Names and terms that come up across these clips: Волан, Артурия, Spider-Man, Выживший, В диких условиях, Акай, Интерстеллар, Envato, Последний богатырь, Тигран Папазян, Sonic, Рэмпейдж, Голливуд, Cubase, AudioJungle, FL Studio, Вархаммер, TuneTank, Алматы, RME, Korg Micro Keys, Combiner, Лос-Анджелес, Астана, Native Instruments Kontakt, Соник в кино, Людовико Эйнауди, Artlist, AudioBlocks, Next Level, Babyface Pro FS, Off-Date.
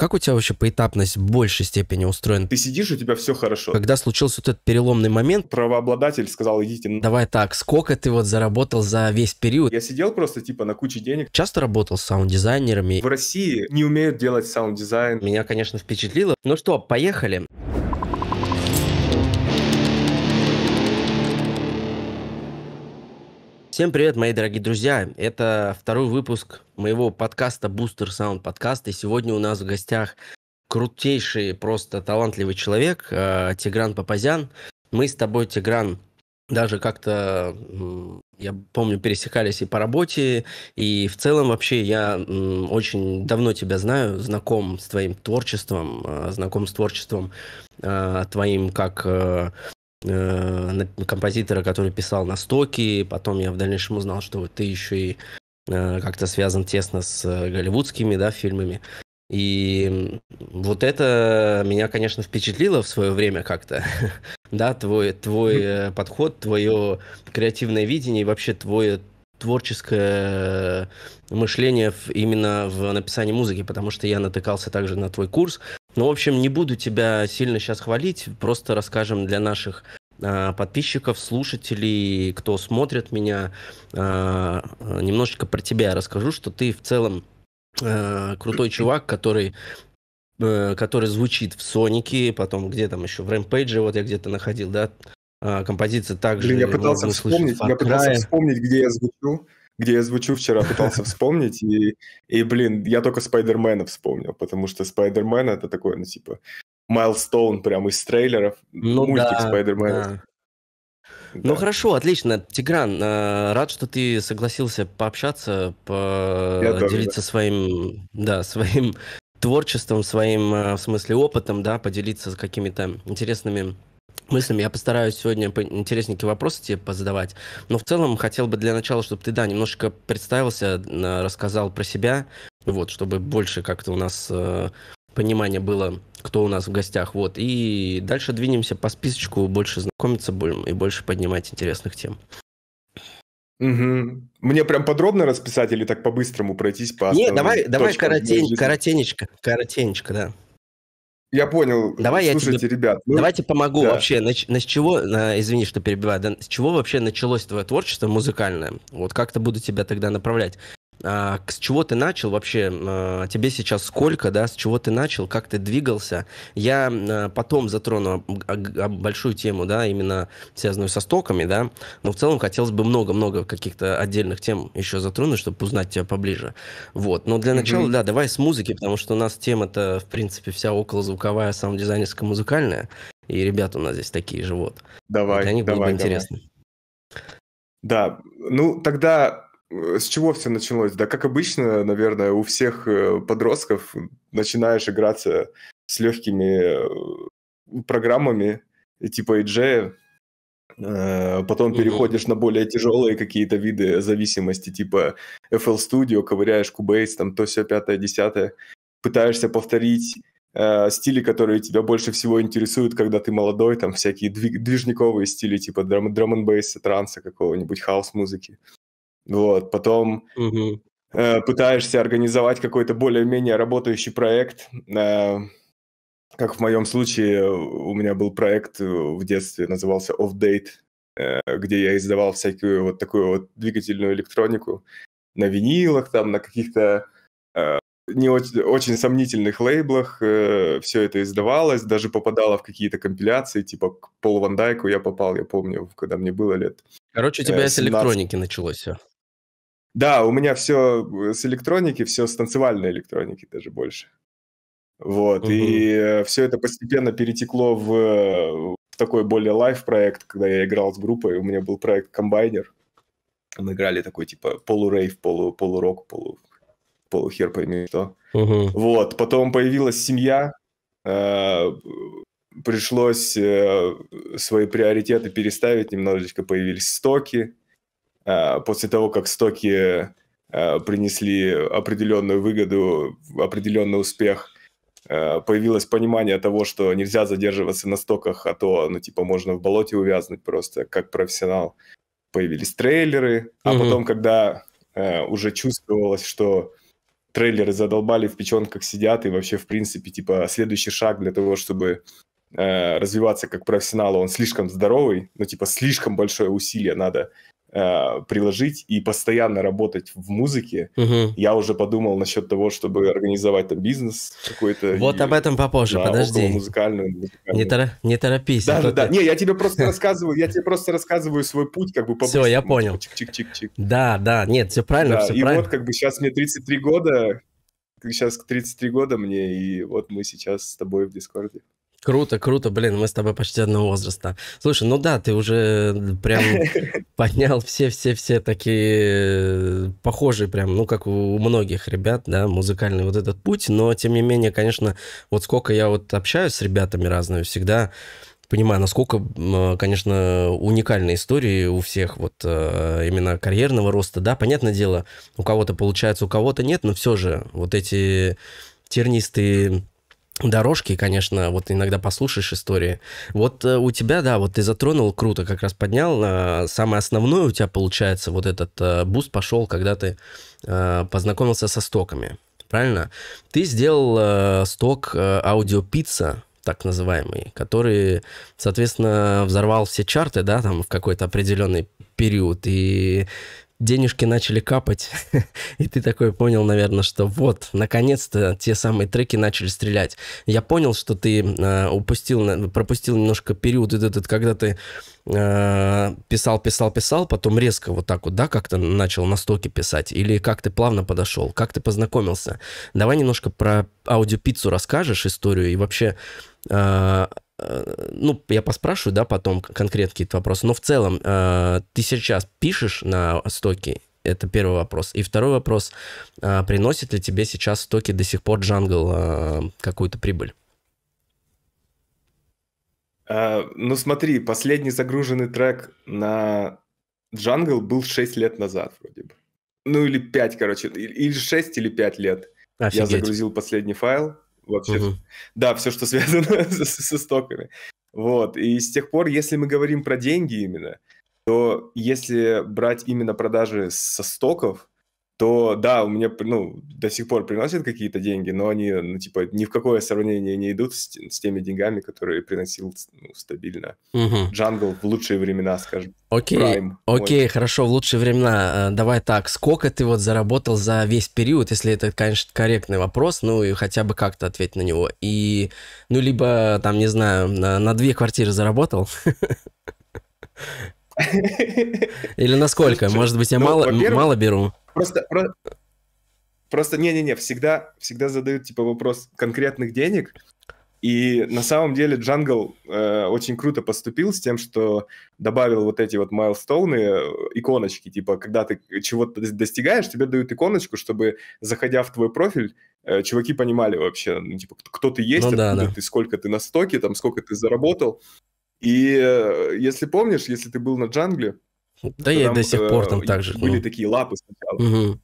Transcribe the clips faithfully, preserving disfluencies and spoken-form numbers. Как у тебя вообще поэтапность в большей степени устроена? Ты сидишь, у тебя все хорошо. Когда случился вот этот переломный момент... Правообладатель сказал, идите... Давай так, сколько ты вот заработал за весь период? Я сидел просто типа на куче денег. Часто работал с саунд-дизайнерами? В России не умеют делать саунд-дизайн. Меня, конечно, впечатлило. Ну что, поехали. Всем привет, мои дорогие друзья. Это второй выпуск моего подкаста Booster Sound Podcast. И сегодня у нас в гостях крутейший, просто талантливый человек Тигран Папазян. Мы с тобой, Тигран, даже как-то, я помню, пересекались и по работе, и в целом вообще я очень давно тебя знаю, знаком с твоим творчеством, знаком с творчеством твоим как... композитора, который писал на стоке, потом я в дальнейшем узнал, что ты еще и как-то связан тесно с голливудскими, да, фильмами. И вот это меня, конечно, впечатлило в свое время как-то, да, твой, твой подход, твое креативное видение и вообще твое творческое мышление именно в написании музыки, потому что я натыкался также на твой курс. Ну, в общем, не буду тебя сильно сейчас хвалить, просто расскажем для наших э, подписчиков, слушателей, кто смотрит меня, э, немножечко про тебя расскажу, что ты в целом э, крутой чувак, который, э, который звучит в Сонике, потом где там еще в Рампейдже, вот я где-то находил, да, э, композиция также... Я пытался вспомнить, я пытался вспомнить, где я звучу. где я звучу вчера, пытался вспомнить, и, и, блин, я только Spider-Man вспомнил, потому что Spider-Man — это такой, ну, типа, майлстоун прям из трейлеров, ну, мультик да, Spider-Man. Да. Да. Ну, хорошо, отлично. Тигран, рад, что ты согласился пообщаться, поделиться да. своим, да, своим творчеством, своим, в смысле, опытом, да, поделиться какими-то интересными... мыслями. Я постараюсь сегодня поинтересненькие вопросы тебе позадавать, но в целом хотел бы для начала, чтобы ты, да, немножко представился, рассказал про себя, вот, чтобы больше как-то у нас э, понимание было, кто у нас в гостях, вот, и дальше двинемся по списочку, больше знакомиться будем и больше поднимать интересных тем. Угу. Мне прям подробно расписать или так по-быстрому пройтись по основным? Нет, давай, давай коротень, коротенечко, коротенечко, да. Я понял. Давай Слушайте, я тебе... ребят. Ну... Давайте помогу да. вообще. На, на с чего, на, извини, что перебиваю, да, с чего вообще началось твое творчество музыкальное? Вот как-то буду тебя тогда направлять. А, с чего ты начал вообще? А, тебе сейчас сколько, да? С чего ты начал? Как ты двигался? Я а, потом затрону а, а, большую тему, да, именно связанную со стоками, да. Но в целом хотелось бы много-много каких-то отдельных тем еще затронуть, чтобы узнать тебя поближе. Вот. Но для начала, mm-hmm. да, давай с музыки, потому что у нас тема-то, в принципе, вся околозвуковая, саунд-дизайнерская, музыкальная. И ребята у нас здесь такие же, вот. Давай, Для них давай, было бы давай. интересно. Да, ну тогда... С чего все началось? Да, как обычно, наверное, у всех подростков начинаешь играться с легкими программами типа эй джей, потом переходишь на более тяжелые какие-то виды зависимости, типа эф эл Studio, ковыряешь Cubase, там то все пятое, десятое, пытаешься повторить э, стили, которые тебя больше всего интересуют, когда ты молодой, там всякие движниковые стили, типа драм-н-бейса, транса какого-нибудь, хаус-музыки. Вот, потом угу. э, пытаешься организовать какой-то более-менее работающий проект. Э, как в моем случае, у меня был проект в детстве, назывался Off-Date, э, где я издавал всякую вот такую вот двигательную электронику на винилах, там, на каких-то э, не очень, очень сомнительных лейблах. Э, все это издавалось, даже попадало в какие-то компиляции, типа к Полу Ван Дайку я попал, я помню, когда мне было лет Короче, у тебя э, семнадцать. С электроники началось все. Да, у меня все с электроники, все с танцевальной электроники даже больше. Вот, угу. и все это постепенно перетекло в, в такой более лайв-проект, когда я играл с группой, у меня был проект Combiner. Мы играли такой, типа, полурейв, полу, полурок, полу, полухер пойми что. Угу. Вот, потом появилась семья, э, пришлось э, свои приоритеты переставить, немножечко появились стоки. После того, как стоки принесли определенную выгоду, определенный успех, появилось понимание того, что нельзя задерживаться на стоках, а то, ну, типа, можно в болоте увязнуть просто, как профессионал. Появились трейлеры, а mm-hmm. потом, когда уже чувствовалось, что трейлеры задолбали, в печенках сидят, и вообще, в принципе, типа, следующий шаг для того, чтобы э, развиваться как профессионалу, он слишком здоровый, ну, типа, слишком большое усилие надо э, приложить и постоянно работать в музыке. Угу. Я уже подумал насчет того, чтобы организовать там бизнес какой-то. Вот и... об этом попозже, да, подожди. Музыкальную, музыкальную. Не, тор... Не торопись. Да, да, да. Не, я тебе просто рассказываю, я тебе просто рассказываю свой путь, как бы, по-быстрому. Все, я понял. Чик-чик-чик-чик. Да, да, нет, все правильно, да, все и правильно. И вот, как бы, сейчас мне тридцать три года, сейчас тридцать три года мне, и вот мы сейчас с тобой в Дискорде. Круто, круто, блин, мы с тобой почти одного возраста. Слушай, ну да, ты уже прям поднял все-все-все такие похожие прям, ну как у многих ребят, да, музыкальный вот этот путь, но тем не менее, конечно, вот сколько я вот общаюсь с ребятами разными, всегда понимаю, насколько, конечно, уникальные истории у всех вот именно карьерного роста, да, понятное дело, у кого-то получается, у кого-то нет, но все же вот эти тернистые... дорожки, конечно, вот иногда послушаешь истории. Вот э, у тебя, да, вот ты затронул, круто как раз поднял. Э, самое основное у тебя, получается, вот этот э, буст пошел, когда ты э, познакомился со стоками, правильно? Ты сделал э, сток э, аудиопицца, так называемый, который, соответственно, взорвал все чарты, да, там в какой-то определенный период, и... денежки начали капать, и ты такой понял, наверное, что вот, наконец-то те самые треки начали стрелять. Я понял, что ты э, упустил, пропустил немножко период этот, когда ты э, писал, писал, писал, потом резко вот так вот, да, как-то начал на стоке писать, или как ты плавно подошел, как ты познакомился. Давай немножко про аудиопиццу расскажешь, историю, и вообще... Э, ну, я поспрашиваю, да, потом конкретные какие-то вопросы, но в целом э, ты сейчас пишешь на стоке, это первый вопрос. И второй вопрос, э, приносит ли тебе сейчас стоки до сих пор джангл э, какую-то прибыль? А, ну, смотри, последний загруженный трек на джангл был шесть лет назад вроде бы. Ну, или пять, короче, или шесть, или пять лет. Офигеть. Я загрузил последний файл. Вообще, угу. Да, все, что связано со стоками. Вот. И с тех пор, если мы говорим про деньги именно, то если брать именно продажи со стоков, то да, у меня, ну, до сих пор приносят какие-то деньги, но они, ну, типа, ни в какое сравнение не идут с, с теми деньгами, которые приносил, ну, стабильно. Угу. Джангл в лучшие времена, скажем. Окей, Prime, окей, вот. Хорошо, в лучшие времена. Давай так, сколько ты вот заработал за весь период, если это, конечно, корректный вопрос, ну, и хотя бы как-то ответь на него. И, ну, либо, там, не знаю, на, на две квартиры заработал? Или на сколько? Может быть, я мало беру? Просто, про... просто, не-не-не, всегда, всегда задают, типа, вопрос конкретных денег, и на самом деле джангл э, очень круто поступил с тем, что добавил вот эти вот майлстоуны, иконочки, типа, когда ты чего-то достигаешь, тебе дают иконочку, чтобы, заходя в твой профиль, э, чуваки понимали вообще, ну, типа, кто ты есть, ну, откуда, да, да, ты, сколько ты на стоке, там, сколько ты заработал, и э, если помнишь, если ты был на джангле, да, я до сих пор там так же. Были, ну, такие лапы сначала. Угу.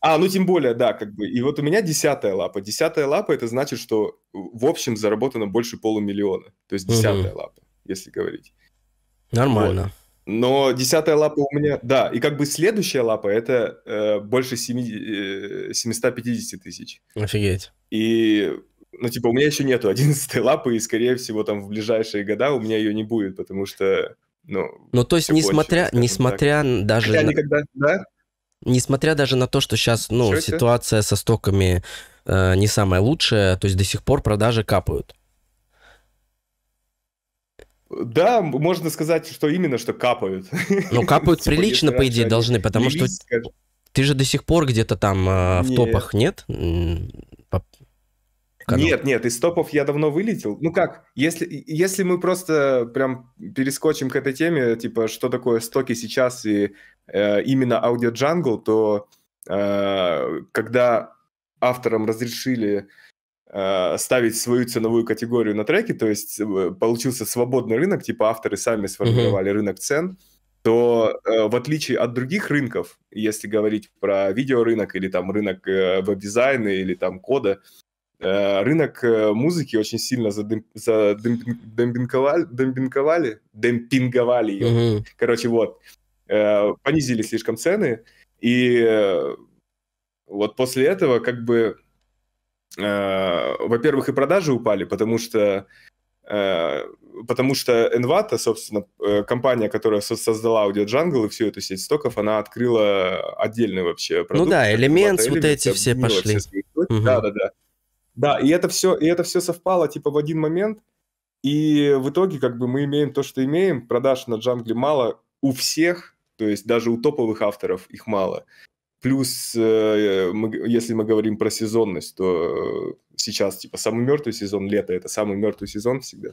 А, ну тем более, да, как бы. И вот у меня десятая лапа. Десятая лапа, это значит, что в общем заработано больше полумиллиона. То есть десятая угу. лапа, если говорить. Нормально. Вот. Но десятая лапа у меня, да. И как бы следующая лапа, это э, больше семьсот пятьдесят тысяч. Офигеть. И... Ну, типа, у меня еще нету одиннадцатой лапы, и, скорее всего, там в ближайшие года у меня ее не будет, потому что... Ну, ну то есть, несмотря, больше, несмотря даже... Я на... никогда, да? Несмотря даже на то, что сейчас, ну, Шо ситуация это? Со стоками э, не самая лучшая, то есть до сих пор продажи капают. Да, можно сказать, что именно, что капают. Ну, капают прилично, по идее, должны, потому что... Ты же до сих пор где-то там в топах, нет? Канал. Нет, нет, из топов я давно вылетел. Ну как, если, если мы просто прям перескочим к этой теме, типа, что такое стоки сейчас и э, именно аудиоджангл, то э, когда авторам разрешили э, ставить свою ценовую категорию на треки, то есть э, получился свободный рынок, типа авторы сами сформировали mm-hmm. рынок цен, то э, в отличие от других рынков, если говорить про видеорынок или там рынок э, веб-дизайна или там кода, рынок музыки очень сильно задым, задемпинговали, демпинговали, демпинговали ее. Mm-hmm. Короче, вот. Понизили слишком цены, и Вот после этого как бы, э, во-первых, и продажи упали, потому что, э, потому что Envato, собственно, компания, которая создала AudioJungle и всю эту сеть стоков, она открыла отдельный вообще продукт. Ну да, Elements, вот эти все пошли. Да-да-да. Да, и это все, и это все совпало типа в один момент, и в итоге как бы мы имеем то, что имеем. Продаж на джангле мало у всех, то есть даже у топовых авторов их мало. Плюс, если мы говорим про сезонность, то сейчас типа самый мертвый сезон, лето — это самый мертвый сезон всегда.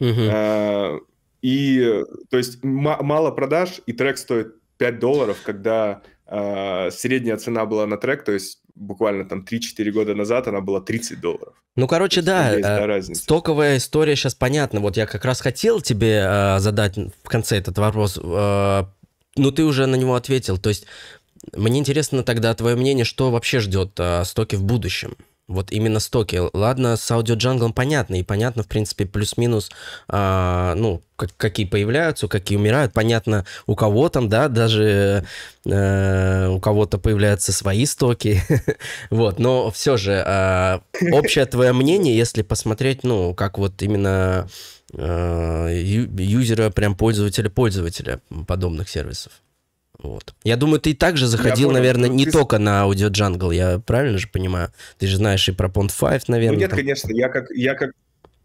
Mm-hmm. И то есть мало продаж, и трек стоит пять долларов, когда средняя цена была на трек, то есть буквально там три-четыре года назад она была тридцать долларов. Ну, короче, есть, да, э, стоковая история сейчас понятна. Вот я как раз хотел тебе э, задать в конце этот вопрос, э, но ты уже на него ответил. То есть мне интересно тогда твое мнение, что вообще ждет э, стоки в будущем? Вот именно стоки. Ладно, с AudioJungle понятно, и понятно, в принципе, плюс-минус, э, ну, как, какие появляются, какие умирают. Понятно, у кого там, да, даже э, у кого-то появляются свои стоки. Вот, но все же, э, общее твое мнение, если посмотреть, ну, как вот именно э, юзера, прям пользователя-пользователя подобных сервисов. Вот. Я думаю, ты и так же заходил, я наверное, понял, не ты... только на AudioJungle, я правильно же понимаю? Ты же знаешь и про Pond пять, наверное. Ну, нет, там... конечно, я как, я как...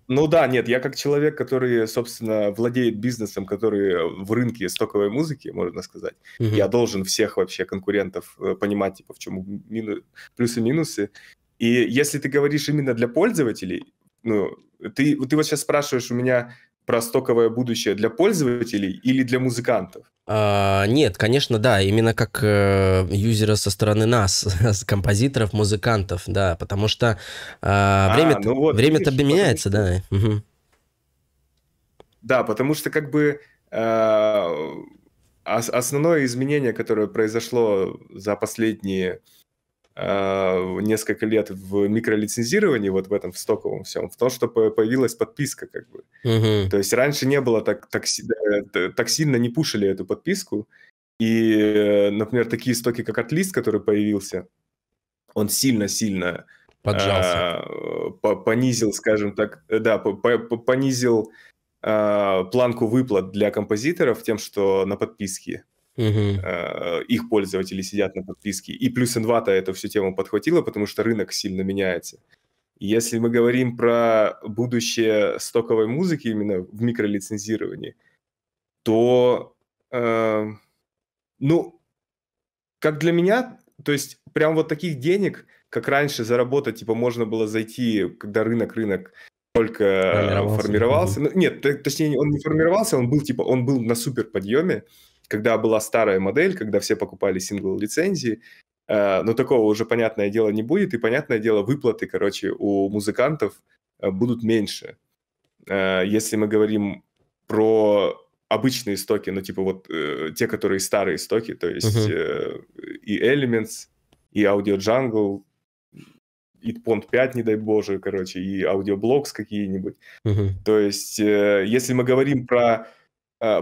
Ну да, нет, я как человек, который, собственно, владеет бизнесом, который в рынке стоковой музыки, можно сказать. Угу. Я должен всех вообще конкурентов понимать, типа, в чем мину... плюсы-минусы. И если ты говоришь именно для пользователей, ну, ты, ты вот сейчас спрашиваешь у меня про стоковое будущее для пользователей или для музыкантов? А, нет, конечно, да, именно как э, юзера со стороны нас, композиторов, музыкантов, да, потому что э, а, время-то, ну вот, время-то видишь, меняется, потому что... да. Угу. Да, потому что как бы э, основное изменение, которое произошло за последние э, несколько лет в микролицензировании, вот в этом в стоковом всем, в том, что появилась подписка как бы. Угу. То есть раньше не было так, так, так сильно не пушили эту подписку. И, например, такие стоки, как Artlist, который появился, он сильно-сильно поджался, а, понизил, скажем так, да, понизил а, планку выплат для композиторов тем, что на подписке. Uh-huh. Uh, их пользователи сидят на подписке. И плюс Envato эту всю тему подхватила, потому что рынок сильно меняется. Если мы говорим про будущее стоковой музыки именно в микролицензировании, то, uh, ну, как для меня, то есть прям вот таких денег, как раньше заработать, типа можно было зайти, когда рынок-рынок только формировался. формировался. Ну, нет, точнее, он не формировался, он был, типа, он был на суперподъеме, когда была старая модель, когда все покупали сингл-лицензии, э, но такого уже, понятное дело, не будет, и, понятное дело, выплаты, короче, у музыкантов э, будут меньше. Э, если мы говорим про обычные стоки, ну, типа вот э, те, которые старые стоки, то есть э, и Elements, и AudioJungle, и Pond пять, не дай боже, короче, и AudioBlocks какие-нибудь. Uh-huh. То есть, э, если мы говорим про...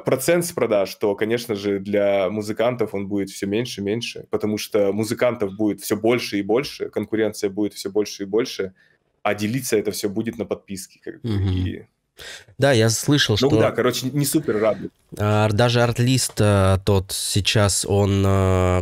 процент с продаж, то, конечно же, для музыкантов он будет все меньше и меньше, потому что музыкантов будет все больше и больше, конкуренция будет все больше и больше, а делиться это все будет на подписки. Как бы, mm-hmm. и... Да, я слышал, ну, что... Ну да, короче, не супер радует. Даже Artlist тот сейчас, он,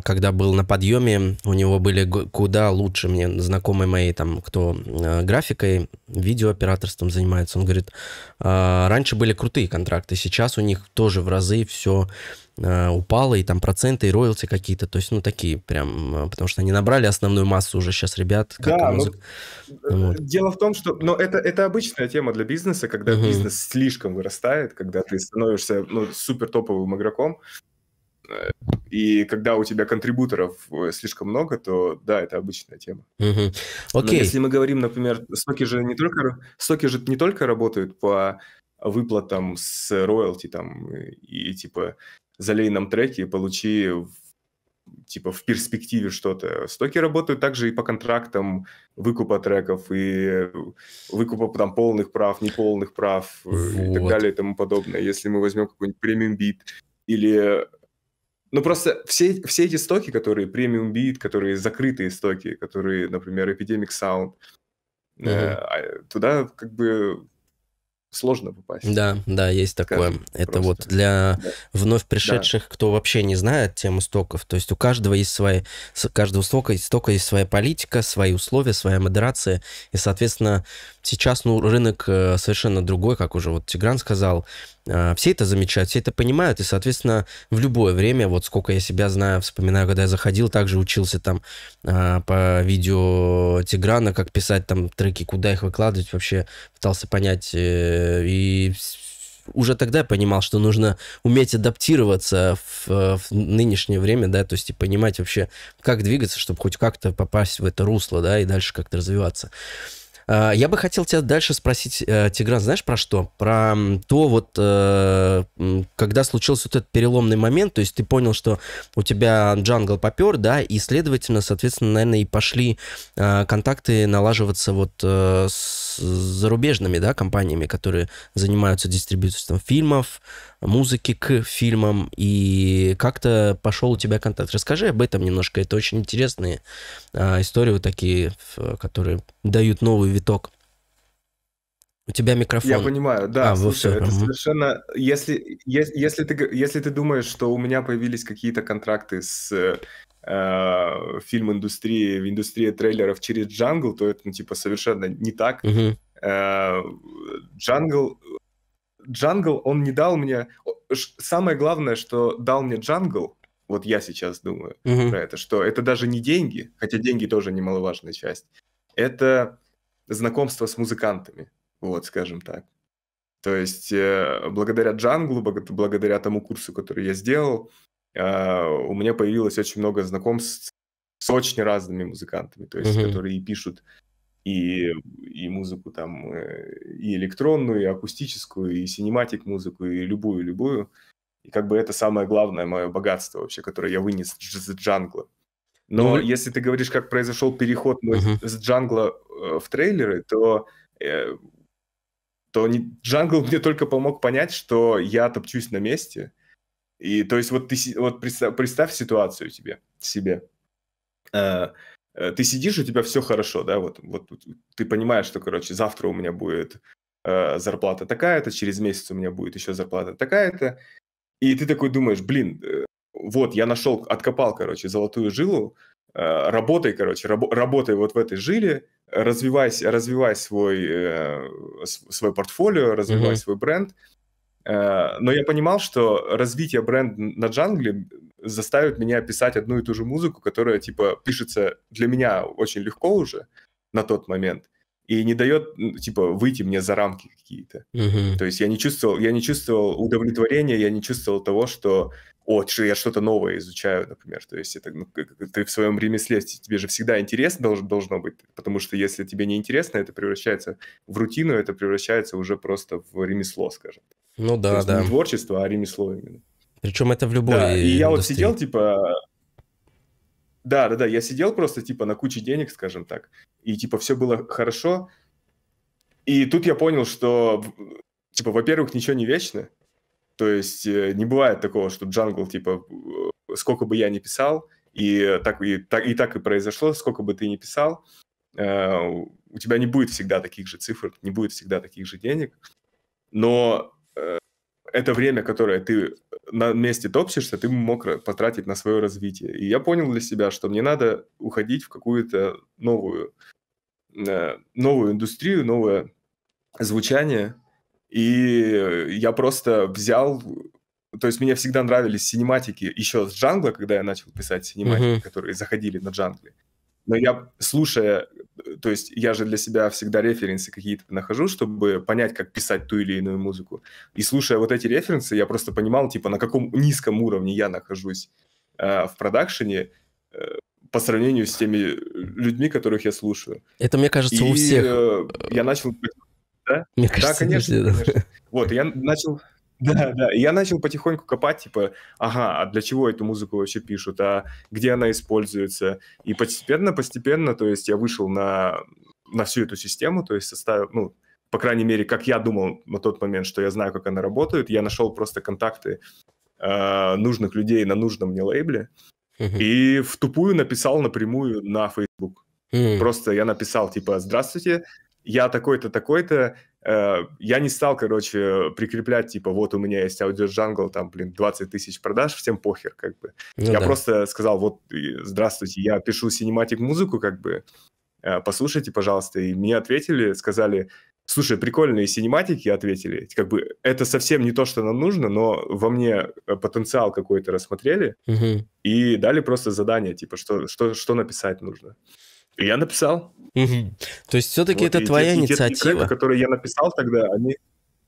когда был на подъеме, у него были куда лучше, мне знакомые мои, там, кто графикой, видеооператорством занимается, он говорит, раньше были крутые контракты, сейчас у них тоже в разы все упало, и там проценты, и роялти какие-то, то есть, ну, такие прям, потому что они набрали основную массу уже сейчас ребят. Как да, музык... ну, вот. Дело в том, что, но это, это обычная тема для бизнеса, когда угу. бизнес слишком вырастает, когда ты становишься, ну, супер топовым игроком, и когда у тебя контрибуторов слишком много, то да, это обычная тема. Угу. Окей. Но если мы говорим, например, стоки же не только, стоки же не только работают по выплатам с роялти, там, и типа... залей нам треки и получи типа в перспективе что-то. Стоки работают также и по контрактам выкупа треков, и выкупа там полных прав, неполных прав, вот. И так далее и тому подобное. Если мы возьмем какой-нибудь Premium Beat или Ну, просто все, все эти стоки, которые Premium Beat, которые закрытые стоки, которые, например, Epidemic Sound, mm-hmm. э, туда как бы сложно попасть. Да, да, есть такое. Скажем, это просто. Вот для да. вновь пришедших, да. кто вообще не знает тему стоков. То есть у каждого есть свои, у каждого стока, стока есть своя политика, свои условия, своя модерация. И, соответственно, сейчас ну, рынок совершенно другой, как уже вот Тигран сказал. Все это замечают, все это понимают, и, соответственно, в любое время, вот сколько я себя знаю, вспоминаю, когда я заходил, также учился там по видео Тиграна, как писать там треки, куда их выкладывать, вообще пытался понять, и уже тогда я понимал, что нужно уметь адаптироваться в, в нынешнее время, да, то есть и понимать вообще, как двигаться, чтобы хоть как-то попасть в это русло, да, и дальше как-то развиваться. Я бы хотел тебя дальше спросить, Тигран, знаешь, про что? Про то, вот, когда случился вот этот переломный момент, то есть ты понял, что у тебя джангл попер, да, и, следовательно, соответственно, наверное, и пошли контакты налаживаться вот с зарубежными, да, компаниями, которые занимаются дистрибьюторством фильмов, музыки к фильмам, и как-то пошел у тебя контакт. Расскажи об этом немножко, это очень интересные а, истории вот такие, которые дают новый виток. У тебя микрофон. Я понимаю, да, а, слушай, это угу. совершенно... Если, если, если, ты, если ты думаешь, что у меня появились какие-то контракты с... Э, фильм-индустрии, в индустрии трейлеров через джангл, то это, ну, типа, совершенно не так. Угу. Э, джангл... Джангл, он не дал мне... Самое главное, что дал мне джангл, вот я сейчас думаю uh-huh. про это, что это даже не деньги, хотя деньги тоже немаловажная часть, это знакомство с музыкантами, вот, скажем так. То есть э, благодаря джанглу, благодаря тому курсу, который я сделал, э, у меня появилось очень много знакомств с очень разными музыкантами, то есть uh-huh. которые пишут И, и музыку там, и электронную, и акустическую, и синематик музыку, и любую-любую. И как бы это самое главное мое богатство вообще, которое я вынес с джангла. Но ну, если ты говоришь, как произошел переход угу. с джангла в трейлеры, то, то не, джангл мне только помог понять, что я топчусь на месте. И то есть вот, ты, вот представь, представь ситуацию тебе, себе. Ты сидишь, у тебя все хорошо, да, вот, вот ты понимаешь, что, короче, завтра у меня будет э, зарплата такая-то, через месяц у меня будет еще зарплата такая-то, и ты такой думаешь, блин, э, вот, я нашел, откопал, короче, золотую жилу, э, работай, короче, раб, работай вот в этой жиле, развивай, развивай свой, э, свой портфолио, развивай mm-hmm. свой бренд, э, но я понимал, что развитие бренда на джангле заставит меня писать одну и ту же музыку, которая, типа, пишется для меня очень легко уже на тот момент и не дает, типа, выйти мне за рамки какие-то. Mm-hmm. То есть я не чувствовал, я не чувствовал удовлетворения, я не чувствовал того, что, о, я что-то новое изучаю, например. То есть это, ну, ты в своем ремесле, тебе же всегда интересно должен, должно быть, потому что если тебе не интересно, это превращается в рутину, это превращается уже просто в ремесло, скажем. Ну да, да. То есть не творчество, а ремесло именно. Причем это в любой да, и индустрии. Я вот сидел, типа... Да-да-да, я сидел просто, типа, на куче денег, скажем так. И, типа, все было хорошо. И тут я понял, что, типа, во-первых, ничего не вечно. То есть не бывает такого, что джангл, типа, сколько бы я ни писал, и так и, так, и, так и произошло, сколько бы ты ни писал, э, у тебя не будет всегда таких же цифр, не будет всегда таких же денег. Но... Э, это время, которое ты на месте топчешься, ты мог потратить на свое развитие. И я понял для себя, что мне надо уходить в какую-то новую, э, новую индустрию, новое звучание. И я просто взял... То есть мне всегда нравились синематики еще с джангла, когда я начал писать синематики, mm-hmm. которые заходили на джангле. Но я, слушая... То есть я же для себя всегда референсы какие-то нахожу, чтобы понять, как писать ту или иную музыку. И слушая вот эти референсы, я просто понимал, типа, на каком низком уровне я нахожусь э, в продакшене э, по сравнению с теми людьми, которых я слушаю. Это, мне кажется, и, у всех. Э, я начал... Да? Мне кажется, да, конечно, да. конечно. Вот, я начал... Да, да, я начал потихоньку копать, типа, ага, а для чего эту музыку вообще пишут, а где она используется, и постепенно-постепенно, то есть я вышел на, на всю эту систему, то есть составил, ну, по крайней мере, как я думал на тот момент, что я знаю, как она работает, я нашел просто контакты э, нужных людей на нужном мне лейбле. Uh-huh. И в тупую написал напрямую на Facebook. Uh-huh. Просто я написал, типа, здравствуйте, я такой-то, такой-то. Э, я не стал, короче, прикреплять, типа, вот у меня есть AudioJungle, там, блин, двадцать тысяч продаж, всем похер, как бы. Ну, я да. просто сказал, вот, здравствуйте, я пишу синематик-музыку, как бы, э, послушайте, пожалуйста. И мне ответили, сказали... Слушай, прикольные синематики, ответили. Как бы это совсем не то, что нам нужно, но во мне потенциал какой-то рассмотрели угу. и дали просто задание, типа, что, что, что написать нужно. И я написал. Угу. То есть все-таки вот, это твоя те, инициатива? Те, которые я написал тогда, они...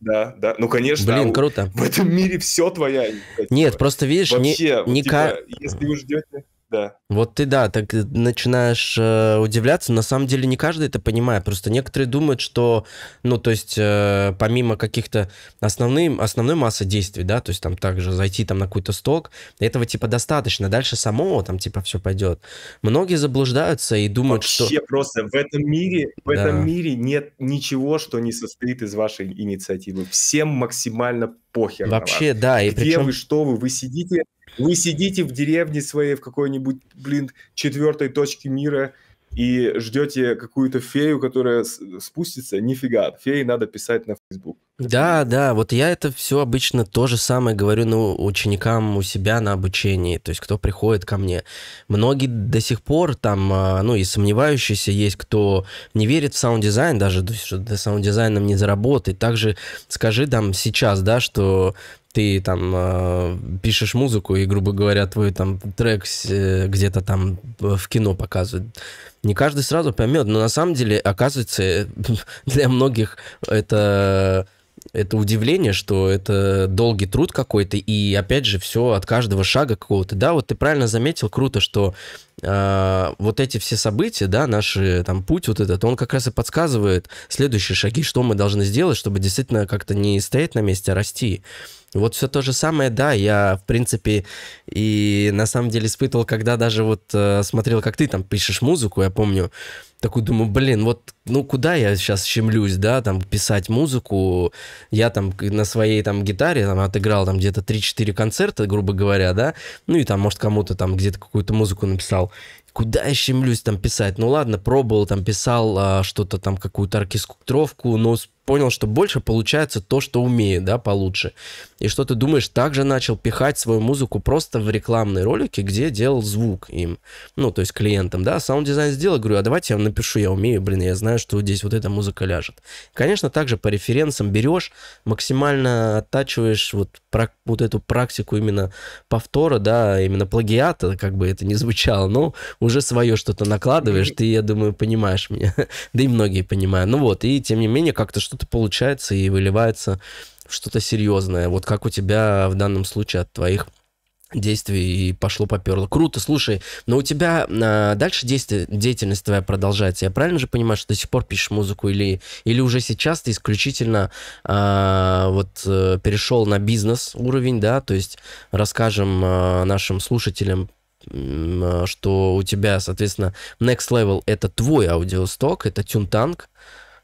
Да, да. Ну, конечно. Блин, круто. В этом мире все твоя инициатива. Нет, просто видишь... Вообще, не, не типа, ка... если вы ждете... Да. Вот ты, да, так начинаешь э, удивляться. На самом деле не каждый это понимает. Просто некоторые думают, что, ну, то есть, э, помимо каких-то основных, основной массы действий, да, то есть там также зайти там на какой-то сток, этого типа достаточно. Дальше самого там типа все пойдет. Многие заблуждаются и думают, вообще что... Вообще просто в этом мире, в да. этом мире нет ничего, что не состоит из вашей инициативы. Всем максимально похер. Вообще, да. И где причем... вы, что вы, вы сидите... Вы сидите в деревне своей, в какой-нибудь, блин, четвертой точке мира и ждете какую-то фею, которая спустится. Нифига, феи надо писать на Facebook. Да, да, вот я это все обычно то же самое говорю ну, ученикам у себя на обучении, то есть кто приходит ко мне. Многие до сих пор там, ну и сомневающиеся есть, кто не верит в саунд-дизайн, даже что до саунд-дизайна не заработает. Также скажи там сейчас, да, что... ты там э, пишешь музыку, и, грубо говоря, твой там трек э, где-то там в кино показывают. Не каждый сразу поймет, но на самом деле, оказывается, для многих это, это удивление, что это долгий труд какой-то, и опять же все от каждого шага какого-то. Да, вот ты правильно заметил, круто, что э, вот эти все события, да, наш там путь вот этот, он как раз и подсказывает следующие шаги, что мы должны сделать, чтобы действительно как-то не стоять на месте, а расти. Вот все то же самое, да, я, в принципе, и на самом деле испытывал, когда даже вот э, смотрел, как ты там пишешь музыку, я помню, такой думаю, блин, вот, ну, куда я сейчас щемлюсь, да, там, писать музыку, я там на своей там гитаре там отыграл там где-то три-четыре концерта, грубо говоря, да, ну, и там, может, кому-то там где-то какую-то музыку написал. Куда я щемлюсь там писать? Ну ладно, пробовал, там писал а, что-то там, какую-то оркестровку, но понял, что больше получается то, что умею, да, получше. И что ты думаешь, также начал пихать свою музыку просто в рекламные ролики, где делал звук им, ну, то есть клиентам, да, саунд-дизайн сделал, говорю, а давайте я вам напишу, я умею, блин, я знаю, что здесь вот эта музыка ляжет. Конечно, также по референсам берешь, максимально оттачиваешь вот, про, вот эту практику именно повтора, да, именно плагиата, как бы это ни звучало, но уже свое что-то накладываешь, ты, я думаю, понимаешь меня, да и многие понимают. Ну вот, и тем не менее, как-то что-то получается и выливается в что-то серьезное. Вот как у тебя в данном случае от твоих действий и пошло-поперло. Круто, слушай, но у тебя а, дальше действие, деятельность твоя продолжается. Я правильно же понимаю, что до сих пор пишешь музыку или, или уже сейчас ты исключительно а, вот перешел на бизнес-уровень, да, то есть расскажем а, нашим слушателям, что у тебя, соответственно, Next Level — это твой аудиосток, это TuneTank,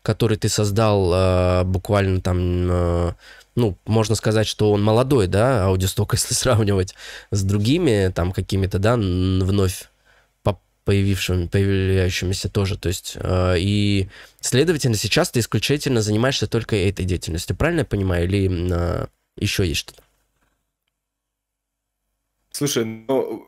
который ты создал э, буквально там, э, ну, можно сказать, что он молодой, да, аудиосток, если сравнивать с другими там какими-то, да, вновь появившими, появляющимися тоже, то есть, э, и, следовательно, сейчас ты исключительно занимаешься только этой деятельностью, правильно я понимаю, или э, еще есть что-то? Слушай, ну...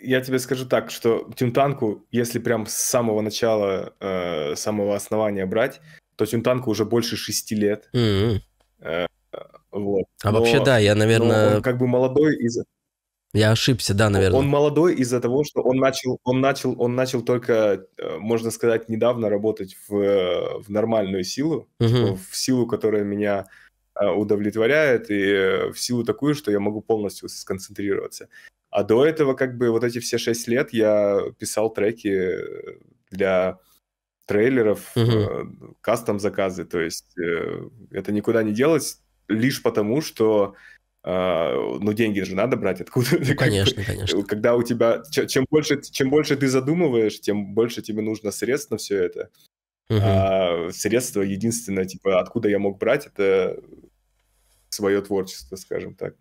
Я тебе скажу так, что TuneTank, если прям с самого начала, э, самого основания брать, то TuneTank уже больше шести лет. Mm-hmm. э, вот. А но, вообще, да, я, наверное... Он как бы молодой из-за... Я ошибся, да, наверное. Он молодой из-за того, что он начал, он начал, он начал только, можно сказать, недавно работать в, в нормальную силу, mm-hmm. в силу, которая меня удовлетворяет, и в силу такую, что я могу полностью сконцентрироваться. А до этого, как бы, вот эти все шесть лет я писал треки для трейлеров, uh-huh. кастом-заказы. То есть это никуда не делать лишь потому, что ну, деньги же надо брать откуда-то. Ну, конечно, конечно. Когда у тебя... Чем больше, чем больше ты задумываешь, тем больше тебе нужно средств на все это. Uh-huh. А средства единственное, типа, откуда я мог брать, это свое творчество, скажем так.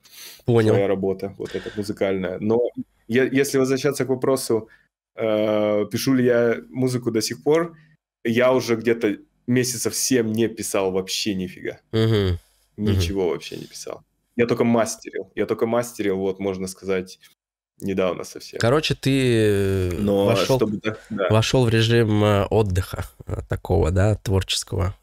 Понял. Своя работа, вот эта музыкальная. Но я, если возвращаться к вопросу, э, пишу ли я музыку до сих пор, я уже где-то месяцев семь не писал вообще нифига. Угу. Ничего угу. вообще не писал. Я только мастерил. Я только мастерил, вот, можно сказать, недавно совсем. Короче, ты Но вошел, чтобы, да. вошел в режим отдыха такого, да, творческого.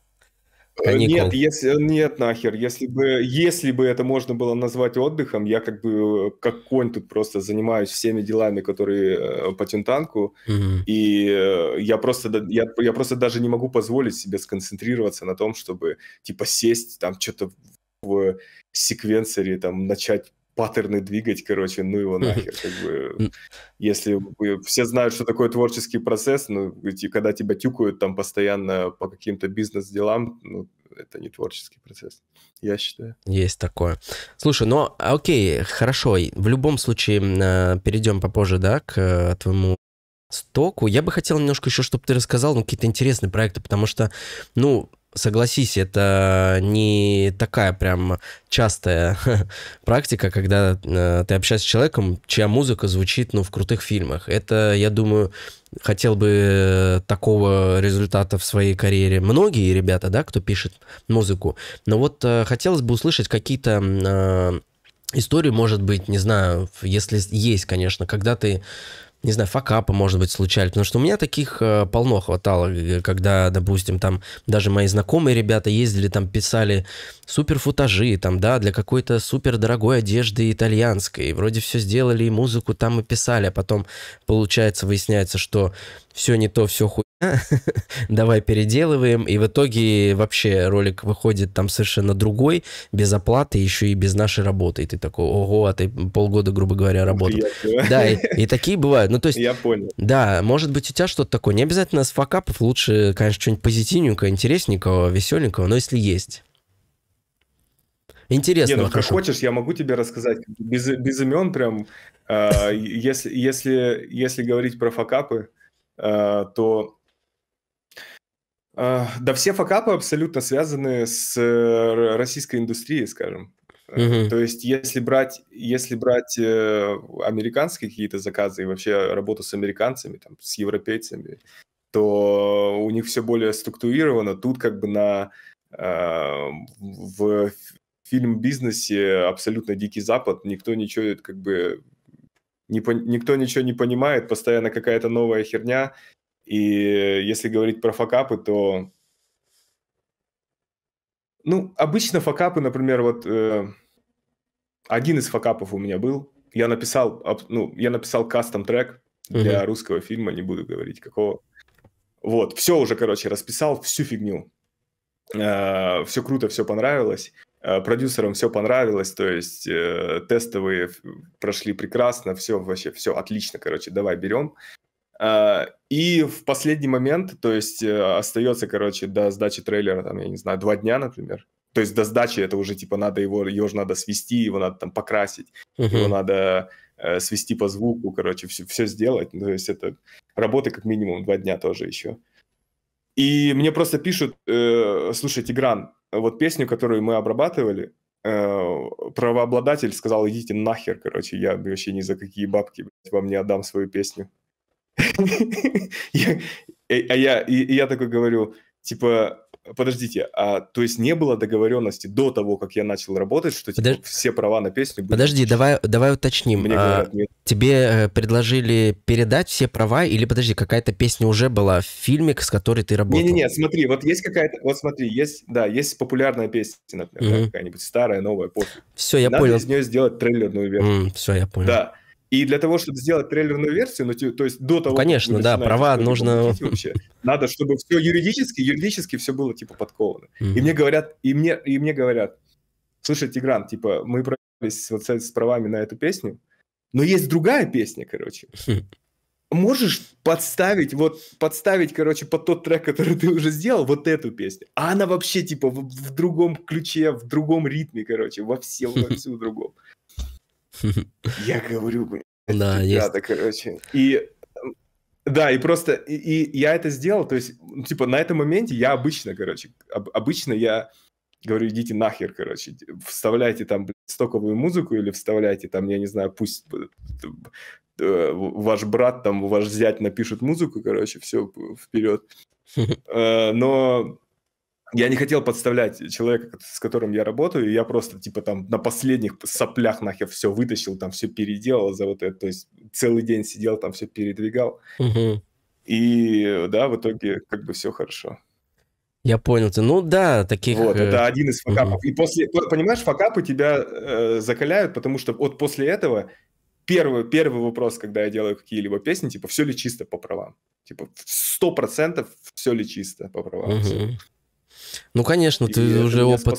Каникул. Нет, если, нет, нахер. Если бы, если бы это можно было назвать отдыхом, я как бы как конь тут просто занимаюсь всеми делами, которые по тюнтанку, mm-hmm. и я просто, я, я просто даже не могу позволить себе сконцентрироваться на том, чтобы типа сесть, там что-то в секвенсоре, там начать паттерны двигать, короче, ну его нахер, как бы, если все знают, что такое творческий процесс, ну, когда тебя тюкают там постоянно по каким-то бизнес-делам, ну, это не творческий процесс, я считаю. Есть такое. Слушай, ну, окей, хорошо, в любом случае, перейдем попозже, да, к твоему стоку. Я бы хотел немножко еще, чтобы ты рассказал, ну, какие-то интересные проекты, потому что, ну, согласись, это не такая прям частая практика, когда э, ты общаешься с человеком, чья музыка звучит, ну, в крутых фильмах. Это, я думаю, хотел бы такого результата в своей карьере многие ребята, да, кто пишет музыку. Но вот э, хотелось бы услышать какие-то э, истории, может быть, не знаю, если есть, конечно, когда ты... не знаю, факапы, может быть, случались, потому что у меня таких э, полно хватало, когда, допустим, там даже мои знакомые ребята ездили, там писали суперфутажи, там, да, для какой-то супердорогой одежды итальянской, вроде все сделали, и музыку там и писали, а потом, получается, выясняется, что все не то, все хуйня, давай переделываем, и в итоге вообще ролик выходит там совершенно другой, без оплаты, еще и без нашей работы, и ты такой, ого, а ты полгода, грубо говоря, работал. Да, и, и такие бывают. Ну, то есть, я понял. Да, может быть, у тебя что-то такое. Не обязательно с факапов, лучше, конечно, что-нибудь позитивненькое, интересненького, веселенького, но если есть. Интересно. Ну, как хочешь, я могу тебе рассказать. Без, без имен прям, э, если, если, если говорить про факапы, э, то... Э, да, все факапы абсолютно связаны с российской индустрией, скажем. Uh-huh. То есть, если брать, если брать э, американские какие-то заказы и вообще работу с американцами, там, с европейцами, то у них все более структурировано. Тут как бы на, э, в фильм-бизнесе абсолютно дикий запад, никто ничего, как бы, не, никто ничего не понимает, постоянно какая-то новая херня. И если говорить про факапы, то... Ну, обычно факапы, например, вот э, один из факапов у меня был. Я написал, ну, я написал кастом-трек для uh-huh. русского фильма, не буду говорить какого. Вот, все уже, короче, расписал, всю фигню. Э, все круто, все понравилось. Э, продюсерам все понравилось, то есть э, тестовые прошли прекрасно, все вообще, все отлично, короче, давай берем. Uh, и в последний момент, то есть uh, остается, короче, до сдачи трейлера, там, я не знаю, два дня, например. То есть до сдачи это уже, типа, надо его, его же надо свести, его надо там покрасить, uh-huh. его надо uh, свести по звуку, короче, все, все сделать. То есть это работы как минимум два дня тоже еще. И мне просто пишут, э, слушай, Тигран, вот песню, которую мы обрабатывали, Uh, правообладатель сказал, идите нахер, короче, я вообще ни за какие бабки, блядь, вам не отдам свою песню. А я такой говорю, типа, подождите, а то есть не было договоренности до того, как я начал работать, что все права на песню... Подожди, давай уточним. Тебе предложили передать все права или, подожди, какая-то песня уже была в фильме, с которой ты работал? Не-не-не, смотри, вот есть какая-то... Вот смотри, есть, да, есть популярная песня, например, какая-нибудь старая, новая, пофиг. Все, я понял. Надо из нее сделать трейлерную версию. Все, я понял. Да. И для того, чтобы сделать трейлерную версию, ну, то есть до того... Ну, конечно, да, права нужно... Вообще, надо, чтобы все юридически, юридически все было, типа, подковано. Mm-hmm. И мне говорят, и мне, и мне говорят, слушай, Тигран, типа, мы проявились вот с правами на эту песню, но есть другая песня, короче. Mm-hmm. Можешь подставить, вот, подставить, короче, под тот трек, который ты уже сделал, вот эту песню. А она вообще, типа, в, в другом ключе, в другом ритме, короче, во всем, mm-hmm. во всем другом. Я говорю, блин, да, ребята, короче. И да, и просто и, и я это сделал, то есть, ну, типа, на этом моменте я обычно, короче, об, обычно я говорю, идите нахер, короче, вставляйте там стоковую музыку или вставляйте там, я не знаю, пусть э, ваш брат там, ваш зять напишет музыку, короче, все, вперед. Э, но я не хотел подставлять человека, с которым я работаю, и я просто типа там на последних соплях нахер все вытащил, там все переделал за вот это, то есть целый день сидел, там все передвигал. Угу. И да, в итоге как бы все хорошо. Я понял, ты, ну да, таких... Вот, это один из факапов. Угу. И после, понимаешь, факапы тебя э, закаляют, потому что вот после этого первый, первый вопрос, когда я делаю какие-либо песни, типа, все ли чисто по правам? Типа, сто процентов все ли чисто по правам? Угу. Ну, конечно, и ты уже опыт,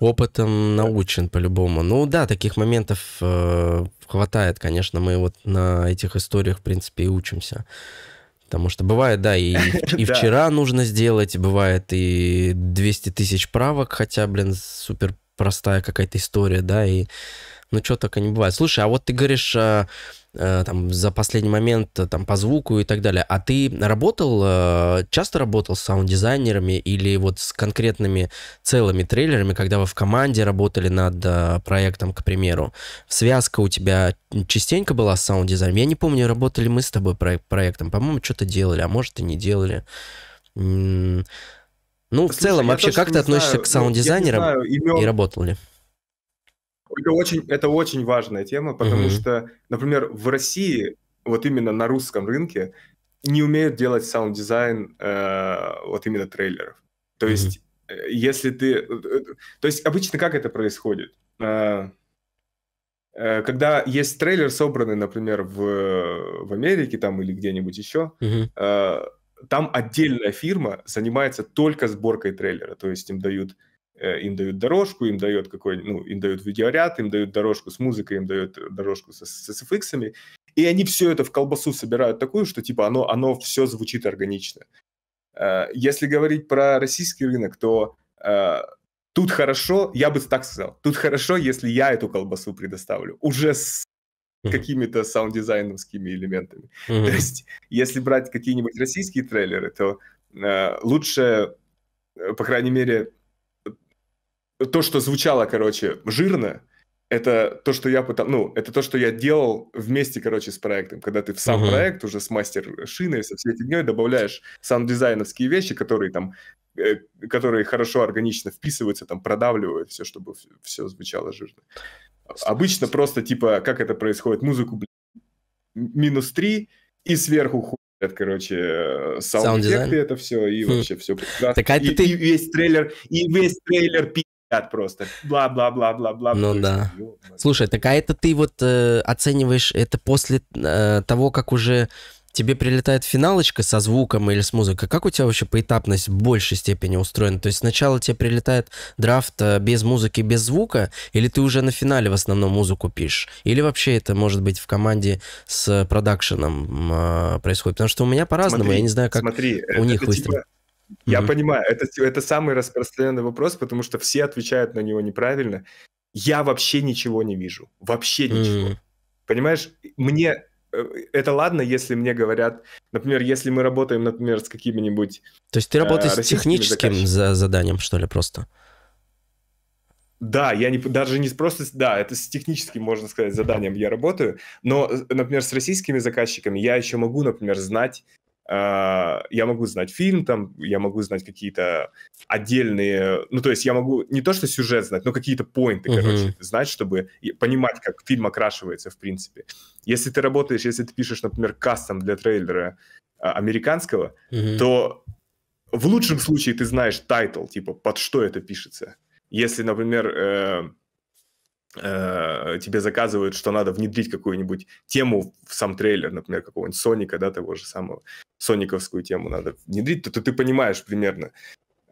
опытом научен, да, по-любому. Ну да, таких моментов э, хватает, конечно, мы вот на этих историях, в принципе, и учимся. Потому что бывает, да, и, и вчера нужно сделать, бывает и двести тысяч правок, хотя, блин, супер простая какая-то история, да, и ну что только не бывает. Слушай, а вот ты говоришь а, а, там за последний момент там по звуку и так далее, а ты работал, а, часто работал с саунд-дизайнерами или вот с конкретными целыми трейлерами, когда вы в команде работали над а, проектом, к примеру? Связка у тебя частенько была с саунд-дизайнером? Я не помню, работали мы с тобой про проектом, по-моему, что-то делали, а может и не делали. М-м- ну, Слушай, в целом, вообще, как ты относишься знаю, к саунд-дизайнерам имен... и работал ли? Это очень, это очень важная тема, потому mm-hmm. что, например, в России, вот именно на русском рынке, не умеют делать саунд-дизайн э, вот именно трейлеров. То mm-hmm. есть, если ты... То есть, обычно как это происходит? Э, э, когда есть трейлер, собранный, например, в, в Америке там, или где-нибудь еще, mm-hmm. э, там отдельная фирма занимается только сборкой трейлера. То есть, им дают... Им дают дорожку, им дают какой-нибудь, ну, им дают видеоряд, им дают дорожку с музыкой, им дают дорожку с, с эс эф икс-ами. И они все это в колбасу собирают такую, что типа оно, оно все звучит органично. Если говорить про российский рынок, то тут хорошо, я бы так сказал, тут хорошо, если я эту колбасу предоставлю уже с mm-hmm. какими-то саунд-дизайновскими элементами. Mm-hmm. То есть, если брать какие-нибудь российские трейлеры, то лучше, по крайней мере... То, что звучало, короче, жирно, это то, что я пытал, ну, это то, что я делал вместе, короче, с проектом. Когда ты в сам uh-huh. проект уже с мастер-шиной, со всей этой дней добавляешь саунд-дизайновские вещи, которые там, э, которые хорошо органично вписываются, там, продавливают все, чтобы все, все звучало жирно. Обычно просто, типа, как это происходит, музыку, блин, минус три и сверху хуй. Короче, саунд-эффекты это все, и вообще все прекрасно. Так, а и, ты... и весь трейлер, и весь трейлер пи***ят просто. Бла-бла-бла-бла-бла. Ну да. Есть, слушай, так а это ты вот э, оцениваешь это после э, того, как уже тебе прилетает финалочка со звуком или с музыкой? Как у тебя вообще поэтапность в большей степени устроена? То есть сначала тебе прилетает драфт без музыки, без звука, или ты уже на финале в основном музыку пишешь? Или вообще это может быть в команде с продакшеном э, происходит? Потому что у меня по-разному, смотри, я не знаю, как смотри, у них выстрел. Типа, mm-hmm. я понимаю, это, это самый распространенный вопрос, потому что все отвечают на него неправильно. Я вообще ничего не вижу. Вообще ничего. Mm. Понимаешь, мне... Это ладно, если мне говорят... Например, если мы работаем, например, с какими-нибудь... То есть ты работаешь э, с техническим за заданием, что ли, просто? Да, я не, даже не просто... Да, это с техническим, можно сказать, заданием я работаю. Но, например, с российскими заказчиками я еще могу, например, знать... Э, я могу знать фильм, там, я могу знать какие-то отдельные... Ну, то есть я могу не то, что сюжет знать, но какие-то поинты, mm-hmm. короче, знать, чтобы понимать, как фильм окрашивается, в принципе. Если ты работаешь, если ты пишешь, например, кастом для трейлера а, американского, mm-hmm. то в лучшем случае ты знаешь тайтл, типа, под что это пишется. Если, например, э, э, тебе заказывают, что надо внедрить какую-нибудь тему в сам трейлер, например, какого-нибудь Соника, да, того же самого, сониковскую тему надо внедрить, то, то ты понимаешь примерно,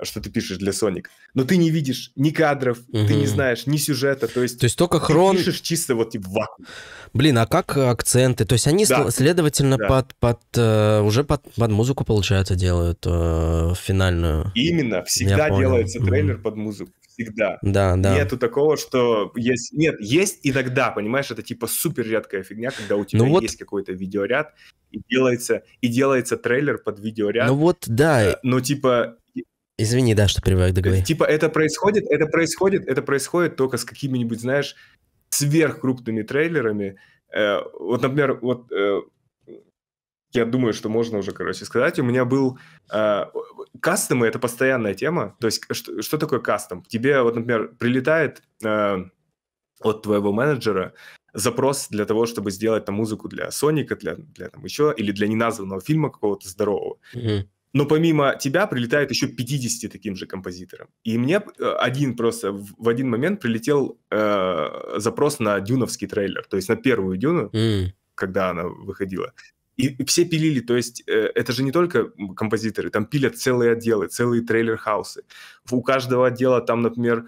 что ты пишешь для Sonic. Но ты не видишь ни кадров, угу. ты не знаешь ни сюжета. То есть, то есть только хрон... ты пишешь чисто вот типа вакуум. Блин, а как акценты? То есть они, да. следовательно, да. под, под, уже под, под музыку, получается, делают э, финальную. Именно. Всегда делается трейлер угу. под музыку. Всегда. Да, да. Нету такого, что есть... Нет, есть иногда, понимаешь, это типа супер редкая фигня, когда у тебя ну вот... есть какой-то видеоряд, и делается, и делается трейлер под видеоряд. Ну вот, да. Но типа... Извини, да, что привык, договорить. Типа это происходит, это происходит, это происходит только с какими-нибудь, знаешь, сверхкрупными трейлерами. Э, вот, например, вот э, я думаю, что можно уже, короче, сказать. У меня был... Э, кастомы — это постоянная тема. То есть что, что такое кастом? Тебе, вот, например, прилетает э, от твоего менеджера запрос для того, чтобы сделать там музыку для Соника, для, для там еще, или для неназванного фильма какого-то здорового. Mm-hmm. Но помимо тебя прилетает еще пятьдесят таким же композиторам. И мне один просто в один момент прилетел э, запрос на дюновский трейлер, то есть на первую Дюну, mm. когда она выходила. И все пилили, то есть э, это же не только композиторы, там пилят целые отделы, целые трейлер-хаусы. У каждого отдела там, например,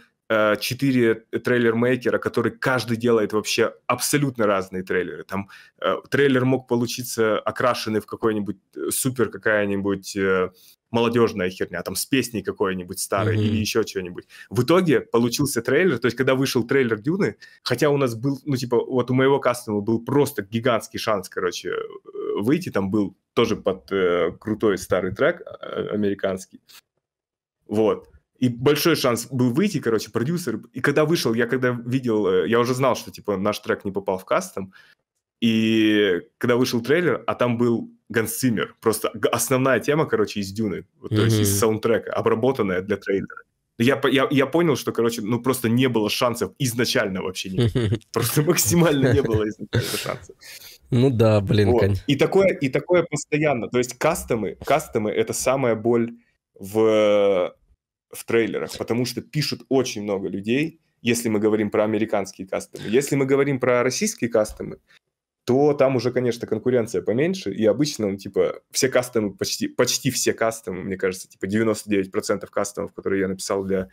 четыре трейлер-мейкера, который каждый делает вообще абсолютно разные трейлеры. Там э, трейлер мог получиться окрашенный в какой-нибудь супер какая-нибудь э, молодежная херня, там с песней какой-нибудь старой mm-hmm. или еще что-нибудь. В итоге получился трейлер, то есть когда вышел трейлер Дюны, хотя у нас был, ну типа вот у моего кастома был просто гигантский шанс, короче, выйти, там был тоже под э, крутой старый трек э, американский. Вот. И большой шанс был выйти, короче, продюсер. И когда вышел, я когда видел, я уже знал, что, типа, наш трек не попал в кастом. И когда вышел трейлер, а там был Hans Zimmer. Просто основная тема, короче, из Дюны. Вот, mm-hmm. То есть из саундтрека, обработанная для трейлера. Я, я, я понял, что, короче, ну просто не было шансов изначально вообще никаких. Просто максимально не было изначально шансов. Ну да, блин, вот. Конечно. И такое, и такое постоянно. То есть кастомы, кастомы — это самая боль в... в трейлерах, потому что пишут очень много людей, если мы говорим про американские кастомы. Если мы говорим про российские кастомы, то там уже, конечно, конкуренция поменьше, и обычно, ну, типа, все кастомы, почти, почти все кастомы, мне кажется, типа девяносто девять процентов кастомов, которые я написал для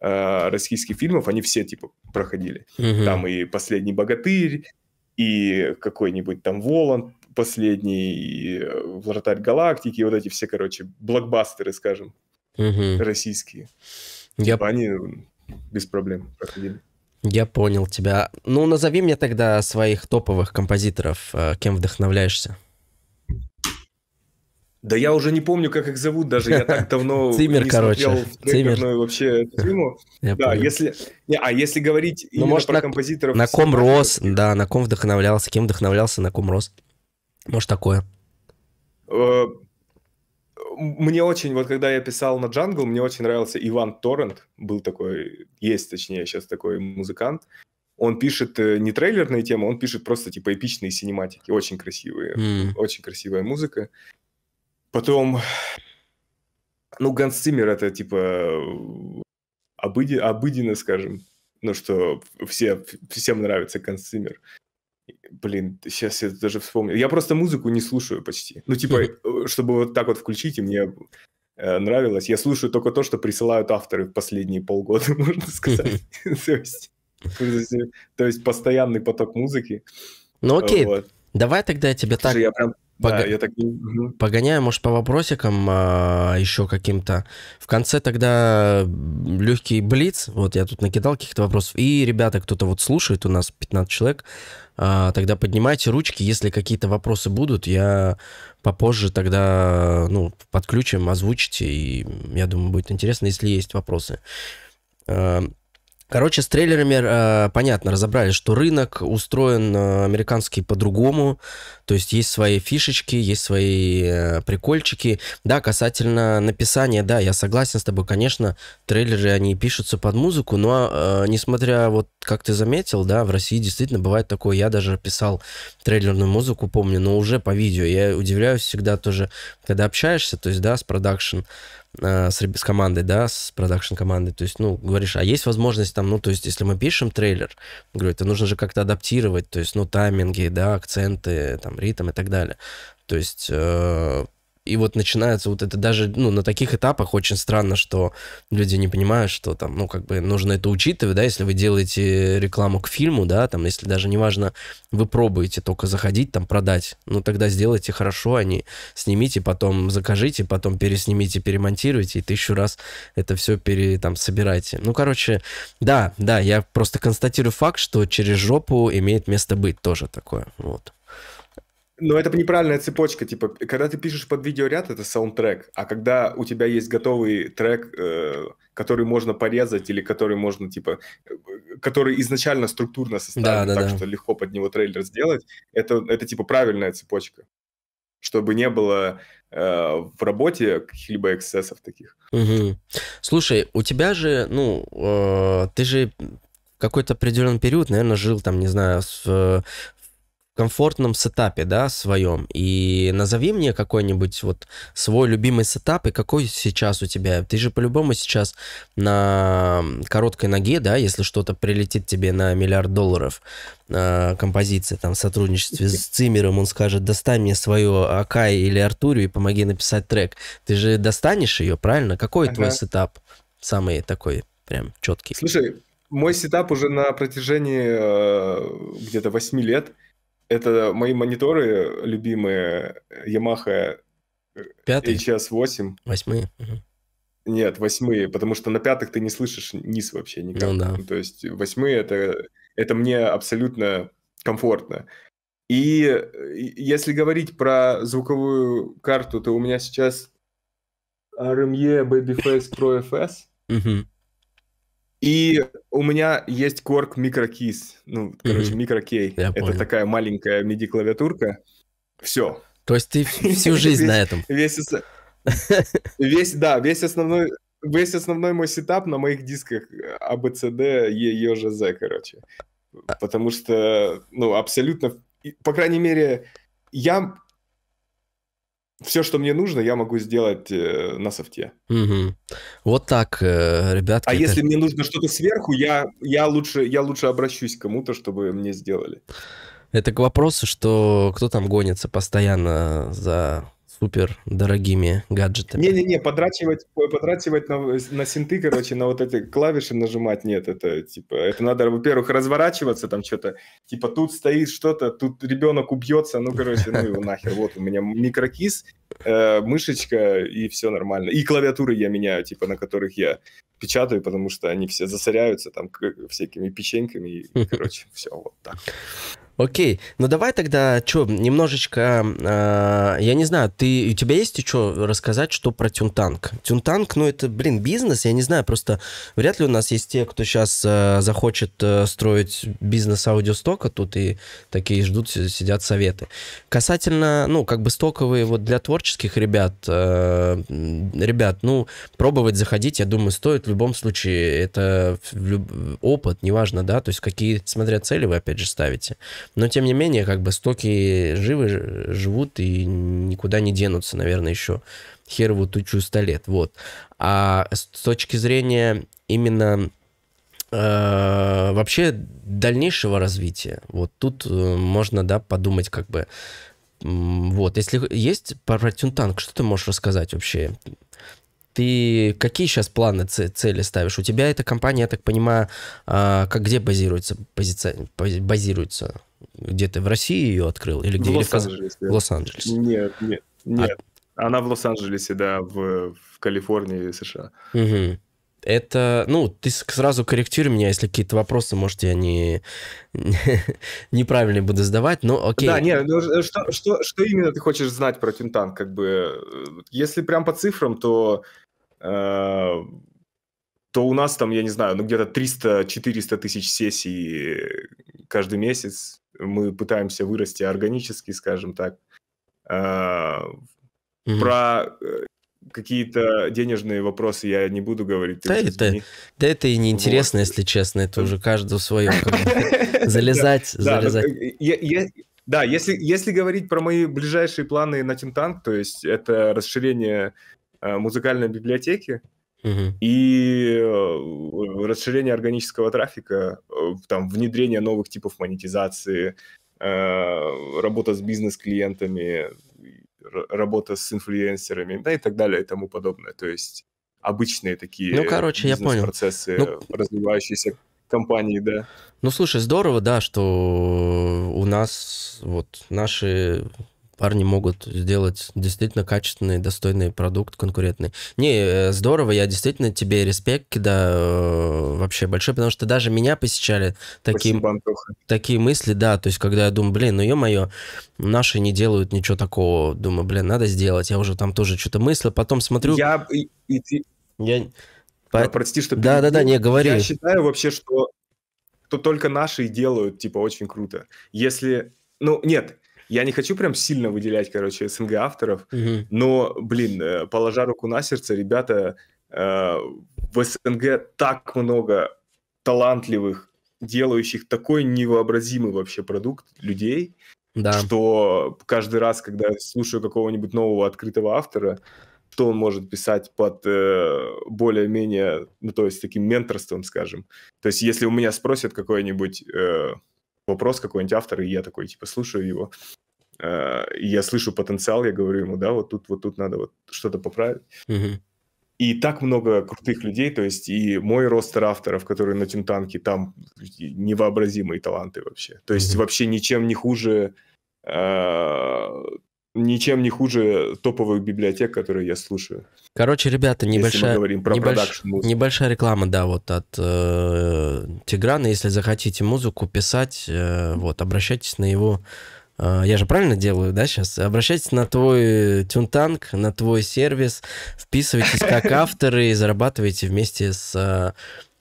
э, российских фильмов, они все, типа, проходили. Mm-hmm. Там и «Последний богатырь», и какой-нибудь там «Волан», последний, и «Вратарь Галактики», и вот эти все, короче, блокбастеры, скажем. Угу. Российские. Я... Они без проблем проходили. Я понял тебя. Ну, назови мне тогда своих топовых композиторов, кем вдохновляешься. Да я уже не помню, как их зовут даже. Я так давно не смотрел в трейлерную вообще фильму. Да, если... А если говорить именно про композиторов... На ком рос, да, на ком вдохновлялся, кем вдохновлялся, на ком рос. Может, такое. Мне очень, вот когда я писал на Jungle, мне очень нравился Иван Торрент, был такой, есть точнее сейчас такой музыкант. Он пишет не трейлерные темы, он пишет просто типа эпичные синематики, очень красивые, mm. очень красивая музыка. Потом, ну, Ганс Циммер — это типа обыди, обыденно, скажем, ну, что все, всем нравится Ганс Циммер. Блин, сейчас я даже вспомнил. Я просто музыку не слушаю почти. Ну, типа, чтобы вот так вот включить, и мне э, нравилось. Я слушаю только то, что присылают авторы в последние полгода, можно сказать. То есть постоянный поток музыки. Ну, окей. Давай тогда я тебе так... Погоняю, может, по вопросикам еще каким-то. В конце тогда легкий блиц. Вот я тут накидал каких-то вопросов. И, ребята, кто-то вот слушает, у нас пятнадцать человек. Тогда поднимайте ручки, если какие-то вопросы будут, я попозже тогда, ну, подключим, озвучите, и я думаю, будет интересно, если есть вопросы. Короче, с трейлерами понятно, разобрались, что рынок устроен американский по-другому, то есть есть свои фишечки, есть свои прикольчики. Да, касательно написания, да, я согласен с тобой, конечно, трейлеры, они пишутся под музыку, но несмотря, вот как ты заметил, да, в России действительно бывает такое, я даже писал трейлерную музыку, помню, но уже по видео, я удивляюсь всегда тоже, когда общаешься, то есть, да, с продакшн, С, с командой, да, с продакшн-командой, то есть, ну, говоришь, а есть возможность там, ну, то есть, если мы пишем трейлер, говорю, это нужно же как-то адаптировать, то есть, ну, тайминги, да, акценты, там, ритм и так далее, то есть, э, и вот начинается вот это даже, ну, на таких этапах очень странно, что люди не понимают, что там, ну, как бы нужно это учитывать, да, если вы делаете рекламу к фильму, да, там, если даже неважно, вы пробуете только заходить, там, продать, ну, тогда сделайте хорошо, а не снимите, потом закажите, потом переснимите, перемонтируйте, и тысячу раз это все пере, там, собирайте. Ну, короче, да, да, я просто констатирую факт, что через жопу имеет место быть тоже такое, вот. Но это неправильная цепочка. Типа, когда ты пишешь под видеоряд, это саундтрек. А когда у тебя есть готовый трек, э, который можно порезать или который можно, типа, который изначально структурно составлен, да, да, так да. что легко под него трейлер сделать, это, это типа правильная цепочка. Чтобы не было э, в работе каких-либо эксцессов таких. Угу. Слушай, у тебя же, ну, э, ты же какой-то определенный период, наверное, жил там, не знаю, с, в комфортном сетапе, да, своем. И назови мне какой-нибудь вот свой любимый сетап, и какой сейчас у тебя. Ты же по-любому сейчас на короткой ноге, да, если что-то прилетит тебе на миллиард долларов, композиции, там, в сотрудничестве с Циммером, он скажет, достань мне свою Акай или Артурию и помоги написать трек. Ты же достанешь ее, правильно? Какой ага. твой сетап самый такой прям четкий? Слушай, мой сетап уже на протяжении э, где-то восьми лет. Это мои мониторы любимые, Yamaha эйч эс восемь. Восьмые? Угу. Нет, восьмые, потому что на пятых ты не слышишь низ вообще никак. Ну, да. То есть восьмые это... Это мне абсолютно комфортно. И если говорить про звуковую карту, то у меня сейчас ар эм и Babyface Pro эф эс. Mm-hmm. И у меня есть Korg Micro Keys. Ну, короче, mm-hmm. Micro Key. Я Это понял. Такая маленькая миди-клавиатурка. Все. То есть ты всю жизнь на этом? Весь, да, весь основной... Весь основной мой сетап на моих дисках а бэ цэ дэ е ёж зэ, короче. Потому что, ну, абсолютно... По крайней мере, я... Все, что мне нужно, я могу сделать на софте. Угу. Вот так, ребятки. А это... если мне нужно что-то сверху, я, я, лучше, я лучше обращусь к кому-то, чтобы мне сделали. Это к вопросу, что кто там гонится постоянно за... супер дорогими гаджетами. Не-не-не, подрачивать, подрачивать на, на синты, короче, на вот эти клавиши нажимать, нет, это типа, это надо, во-первых, разворачиваться, там что-то, типа, тут стоит что-то, тут ребенок убьется, ну, короче, ну его нахер, вот у меня микрокис, э, мышечка, и все нормально. И клавиатуры я меняю, типа, на которых я печатаю, потому что они все засоряются там всякими печеньками, и, короче, все вот так. Окей, ну давай тогда, что, немножечко, э, я не знаю, ты, у тебя есть что рассказать, что про TuneTank? TuneTank, ну это, блин, бизнес, я не знаю, просто вряд ли у нас есть те, кто сейчас э, захочет э, строить бизнес аудиостока тут и такие ждут, сидят советы. Касательно, ну, как бы стоковые вот для творческих ребят, э, ребят, ну, пробовать заходить, я думаю, стоит в любом случае, это опыт, неважно, да, то есть какие, смотря цели вы, опять же, ставите. Но, тем не менее, как бы стоки живы, живут и никуда не денутся, наверное, еще херову тучу сто лет. Вот. А с точки зрения именно э, вообще дальнейшего развития, вот тут можно, да, подумать как бы. Вот. Если есть про TuneTank, что ты можешь рассказать вообще? Ты какие сейчас планы, цели ставишь? У тебя эта компания, я так понимаю, как где базируется? Позиция, базируется? Где ты в России ее открыл? Или где? В Лос-Анджелесе. В Лос-Анджелесе. Нет, нет, нет. А... Она в Лос-Анджелесе, да, в, в Калифорнии, США. Угу. Это, ну, ты сразу корректируй меня, если какие-то вопросы, может, я не неправильно буду задавать, но окей. Да, не, ну, что, что, что именно ты хочешь знать про TuneTank, как бы, если прям по цифрам, то... Э... то у нас там, я не знаю, ну где-то триста-четыреста тысяч сессий каждый месяц. Мы пытаемся вырасти органически, скажем так. Э, mm-hmm. Про какие-то денежные вопросы я не буду говорить. Да это, да это и неинтересно, вот. Если честно. Это уже каждого свое. Залезать, залезать. Да, если говорить про мои ближайшие планы на TuneTank, то есть это расширение музыкальной библиотеки, угу. и расширение органического трафика, там, внедрение новых типов монетизации, работа с бизнес-клиентами, работа с инфлюенсерами, да, и так далее, и тому подобное. То есть обычные такие, ну, короче, бизнес-процессы, ну... развивающиеся компании, да. Ну, слушай, здорово, да, что у нас вот наши... парни могут сделать действительно качественный, достойный продукт, конкурентный. Не, здорово, я действительно тебе респект кидаю вообще большой, потому что даже меня посещали такие, такие мысли, да, то есть когда я думаю, блин, ну ё-моё, наши не делают ничего такого, думаю, блин, надо сделать, я уже там тоже что-то мыслю, потом смотрю... Я... я... По... Прости, что... Да, да, да, не, говори. Я считаю вообще, что, что только наши делают, типа, очень круто. Если... Ну, нет, я не хочу прям сильно выделять, короче, СНГ авторов, угу. но, блин, положа руку на сердце, ребята, э, в СНГ так много талантливых, делающих такой невообразимый вообще продукт людей, да. что каждый раз, когда слушаю какого-нибудь нового открытого автора... что он может писать под э, более-менее, ну, то есть таким менторством, скажем. То есть если у меня спросят какой-нибудь э, вопрос, какой-нибудь автор, и я такой, типа, слушаю его, э, и я слышу потенциал, я говорю ему, да, вот тут, вот тут надо вот что-то поправить. Mm-hmm. И так много крутых людей, то есть и мой ростер авторов, которые на TuneTank, там невообразимые таланты вообще. То есть mm-hmm. вообще ничем не хуже... Э, Ничем не хуже топовых библиотек, которые я слушаю. Короче, ребята, небольшая, про небольш... небольшая реклама, да, вот от э, Тиграна. Если захотите музыку писать, э, вот, обращайтесь на его... Э, я же правильно делаю, да, сейчас? Обращайтесь на твой TuneTank, на твой сервис, вписывайтесь как авторы и зарабатывайте вместе с...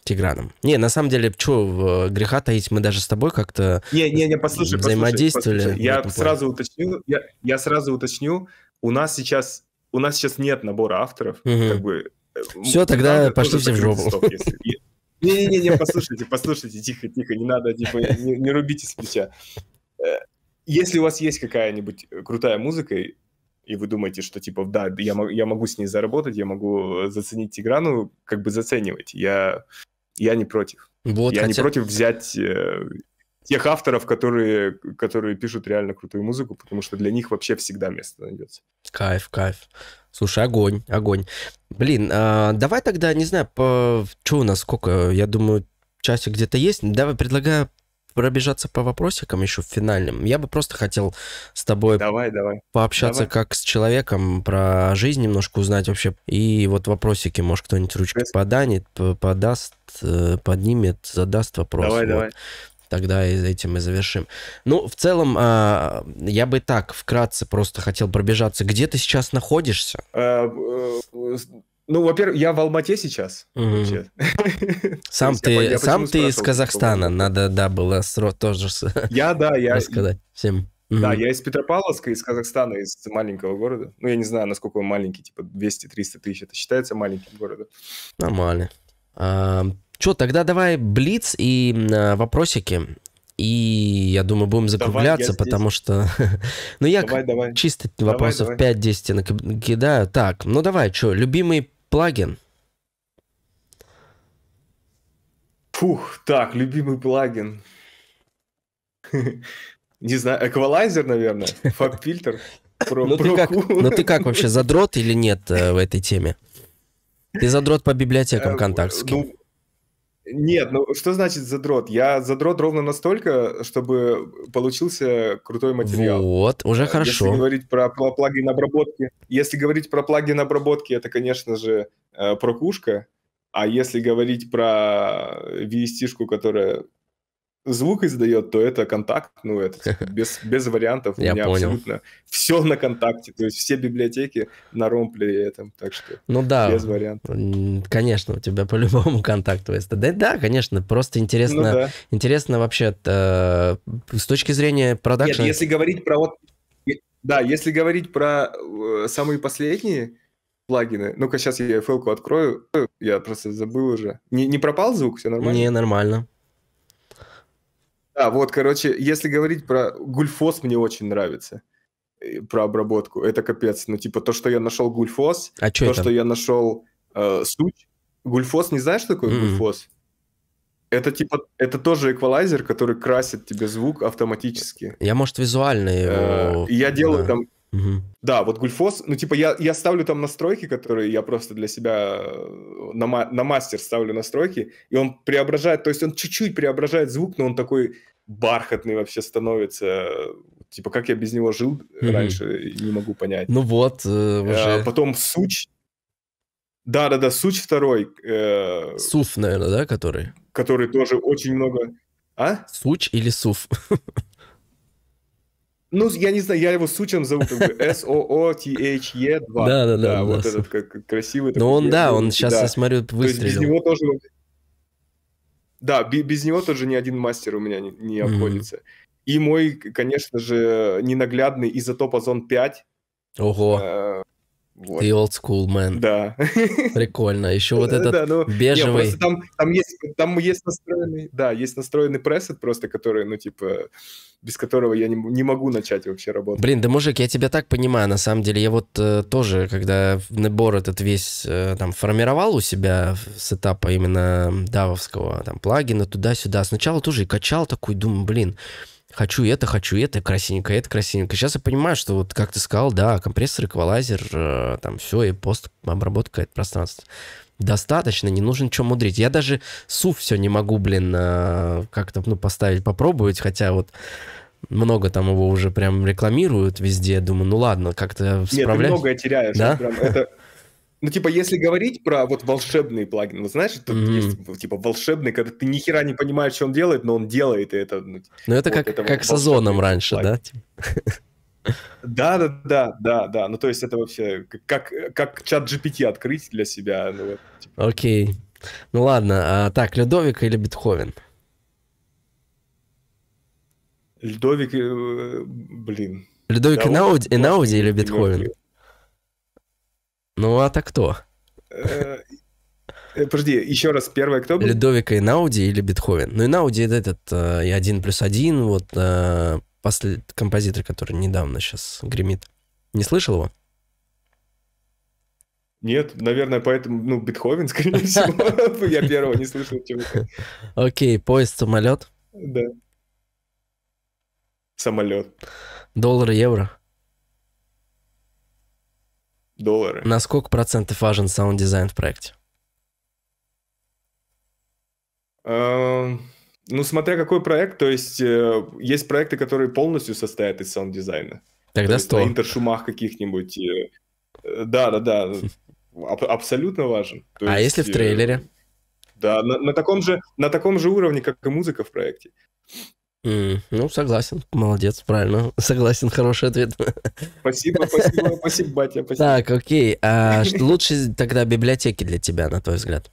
Тиграном. Не, на самом деле, что греха таить, мы даже с тобой как-то не, не, не, послушай, взаимодействовали. Послушай, послушай. Я сразу плане. уточню, я, я сразу уточню, у нас сейчас, у нас сейчас нет набора авторов. Угу. Как бы, все, тогда пошли все в жопу. Не-не-не, послушайте, послушайте, тихо-тихо, не надо, типа, не, не рубите с плеча. Если у вас есть какая-нибудь крутая музыка, и вы думаете, что, типа, да, я, я могу с ней заработать, я могу заценить Тиграну, как бы заценивать. Я... Я не против. Вот, я хотя... не против взять э, тех авторов, которые, которые пишут реально крутую музыку, потому что для них вообще всегда место найдется. Кайф, кайф. Слушай, огонь, огонь. Блин, э, давай тогда, не знаю, по... что у нас, сколько, я думаю, часик где-то есть. Давай, предлагаю пробежаться по вопросикам еще финальным. Я бы просто хотел с тобой давай, давай. пообщаться давай. как с человеком, про жизнь немножко узнать вообще. И вот вопросики, может, кто-нибудь ручкой поданет, подаст, поднимет, задаст вопрос. Давай, вот. давай. Тогда и этим и завершим. Ну, в целом, я бы так вкратце просто хотел пробежаться. Где ты сейчас находишься? Ну, во-первых, я в Алмате сейчас. Mm-hmm. Сам ты, я, я сам ты из Казахстана, надо, да, было тоже я, да, я, рассказать всем. Mm-hmm. Да, я из Петропавловска, из Казахстана, из маленького города. Ну, я не знаю, насколько он маленький, типа двести-триста тысяч, это считается маленьким городом? Нормально. А, что, тогда давай блиц и а, вопросики. И я думаю, будем закругляться, давай, потому что... ну, я давай, давай. чисто давай, вопросов пять-десять кидаю. Так, ну давай, что, любимый плагин? Фух, так, любимый плагин. Не знаю, эквалайзер, наверное, фак-фильтр. Ну ты как вообще, задрот или нет в этой теме? Ты задрот по библиотекам контактским? Нет, ну что значит задрот? Я задрот ровно настолько, чтобы получился крутой материал. Вот, уже если хорошо. Если говорить про, про плагин обработки, если говорить про плагин обработки, это, конечно же, э, прокушка. А если говорить про ви эс ти-шку, которая звук издает, то это контакт. Ну, это без, без вариантов. У меня абсолютно все на контакте. То есть все библиотеки на ромпле и этом. Так что ну, да, без вариантов. Конечно, у тебя по-любому контакт в эс тэ дэ. Да, конечно. Просто интересно, ну, да. интересно вообще э, с точки зрения продакшн. Нет, если говорить про вот... Да, если говорить про э, самые последние плагины. Ну-ка, сейчас я эф эл-ку открою. Я просто забыл уже. Не, не пропал звук? Все нормально? Не, нормально. Да, вот, короче, если говорить про... Gullfoss мне очень нравится, про обработку. Это капец. Ну, типа, то, что я нашел Gullfoss, а то, это? что я нашел э, Суть. Gullfoss, не знаешь, что такое mm-hmm. Gullfoss? Это, типа, это тоже эквалайзер, который красит тебе звук автоматически. Я, может, визуально его... Э, я делаю да. там... Mm-hmm. Да, вот Gullfoss, ну, типа, я, я ставлю там настройки, которые я просто для себя на, ма- на мастер ставлю настройки, и он преображает, то есть он чуть-чуть преображает звук, но он такой бархатный вообще становится, Типа, как я без него жил mm-hmm. раньше, не могу понять. Ну вот, э, уже... А, потом Суч. Да-да-да, Суч второй. Э... Суф, наверное, да, который? Который тоже очень много... А? Суч или Суф? Ну, я не знаю, я его Сучем зову, как бы эс о о ти эйч и два. Да-да-да. Вот этот красивый. Ну он, да, он сейчас, я смотрю, выстрелил. Без него тоже... Да, без него тоже ни один мастер у меня не обходится. И мой, конечно же, ненаглядный изотоп Озон пять. Ого. Вот. The old school, man. Да. Прикольно. Еще вот этот да, ну, бежевый. Нет, там, там, есть, там есть настроенный, да, есть настроенный пресет просто, который, ну, типа, без которого я не, не могу начать вообще работать. Блин, да, мужик, я тебя так понимаю, на самом деле. Я вот э, тоже, когда набор этот весь э, там формировал у себя с этапа именно давовского, там, плагина туда-сюда, сначала тоже и качал такой, думаю, блин, хочу это, хочу это, красивенько, это красивенько. Сейчас я понимаю, что вот как ты сказал, да, компрессор, эквалайзер, там все, и постобработка, это пространство. Достаточно, не нужно что мудрить. Я даже суф все не могу, блин, как-то, ну, поставить, попробовать, хотя вот много там его уже прям рекламируют везде. Думаю, ну ладно, как-то справляюсь. Нет, ты многое теряешь. Да? Прям это... Ну, типа, если говорить про вот волшебный плагин, вот знаешь, тут mm. есть, типа, волшебный, когда ты ни хера не понимаешь, что он делает, но он делает, и это... Ну, ну это вот, как, это как с Озоном раньше, плагин, да? Да-да-да-да-да, ну, то есть это вообще как, как чат джи пи ти открыть для себя. Ну, вот, типа. Окей, ну ладно, а, так, Людовик или Бетховен? Людовик, блин... Людовик Эйнауди да, Эйнауди или Бетховен? Ну, а так кто? Подожди, еще раз, первое кто был? Людовико Эйнауди или Бетховен? Ну, Эйнауди — это этот один плюс один, вот, после композитор, который недавно сейчас гремит. Не слышал его? Нет, наверное, поэтому, ну, Бетховен, скорее всего. Я первого не слышал. Окей, поезд, самолет? Да. Самолет. Доллар, евро? Доллары. На сколько процентов важен саунд-дизайн в проекте? Uh, ну, смотря какой проект, то есть uh, есть проекты, которые полностью состоят из саунд-дизайна. Тогда сто. На интершумах каких-нибудь. Да-да-да, абсолютно важен. То а есть, если в трейлере? Да, на, на, таком же, на таком же уровне, как и музыка в проекте. Mm, ну, согласен. Молодец, правильно. Согласен, хороший ответ. Спасибо, спасибо, спасибо, батя, спасибо. Так, окей. А лучше тогда библиотеки для тебя, на твой взгляд?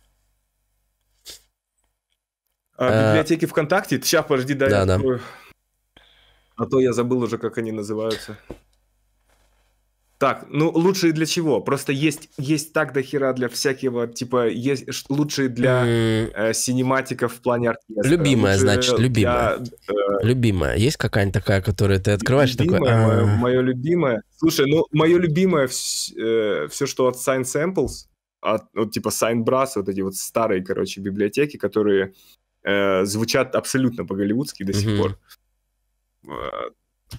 А, библиотеки а... ВКонтакте? Сейчас, подожди, дай. Да, да. А то я забыл уже, как они называются. Так, ну, лучшие для чего? Просто есть, есть так до хера для всякого, типа, есть лучшие для mm. э, синематиков в плане оркестра. Любимая, лучшие, значит, любимая. Для, э, любимая. Есть какая-нибудь такая, которую ты открываешь? Любимая, такой, мое, мое любимое. Слушай, ну, мое любимое э, все, что от Sign Samples, от, от типа Sign Brass, вот эти вот старые, короче, библиотеки, которые э, звучат абсолютно по-голливудски до сих mm-hmm. пор.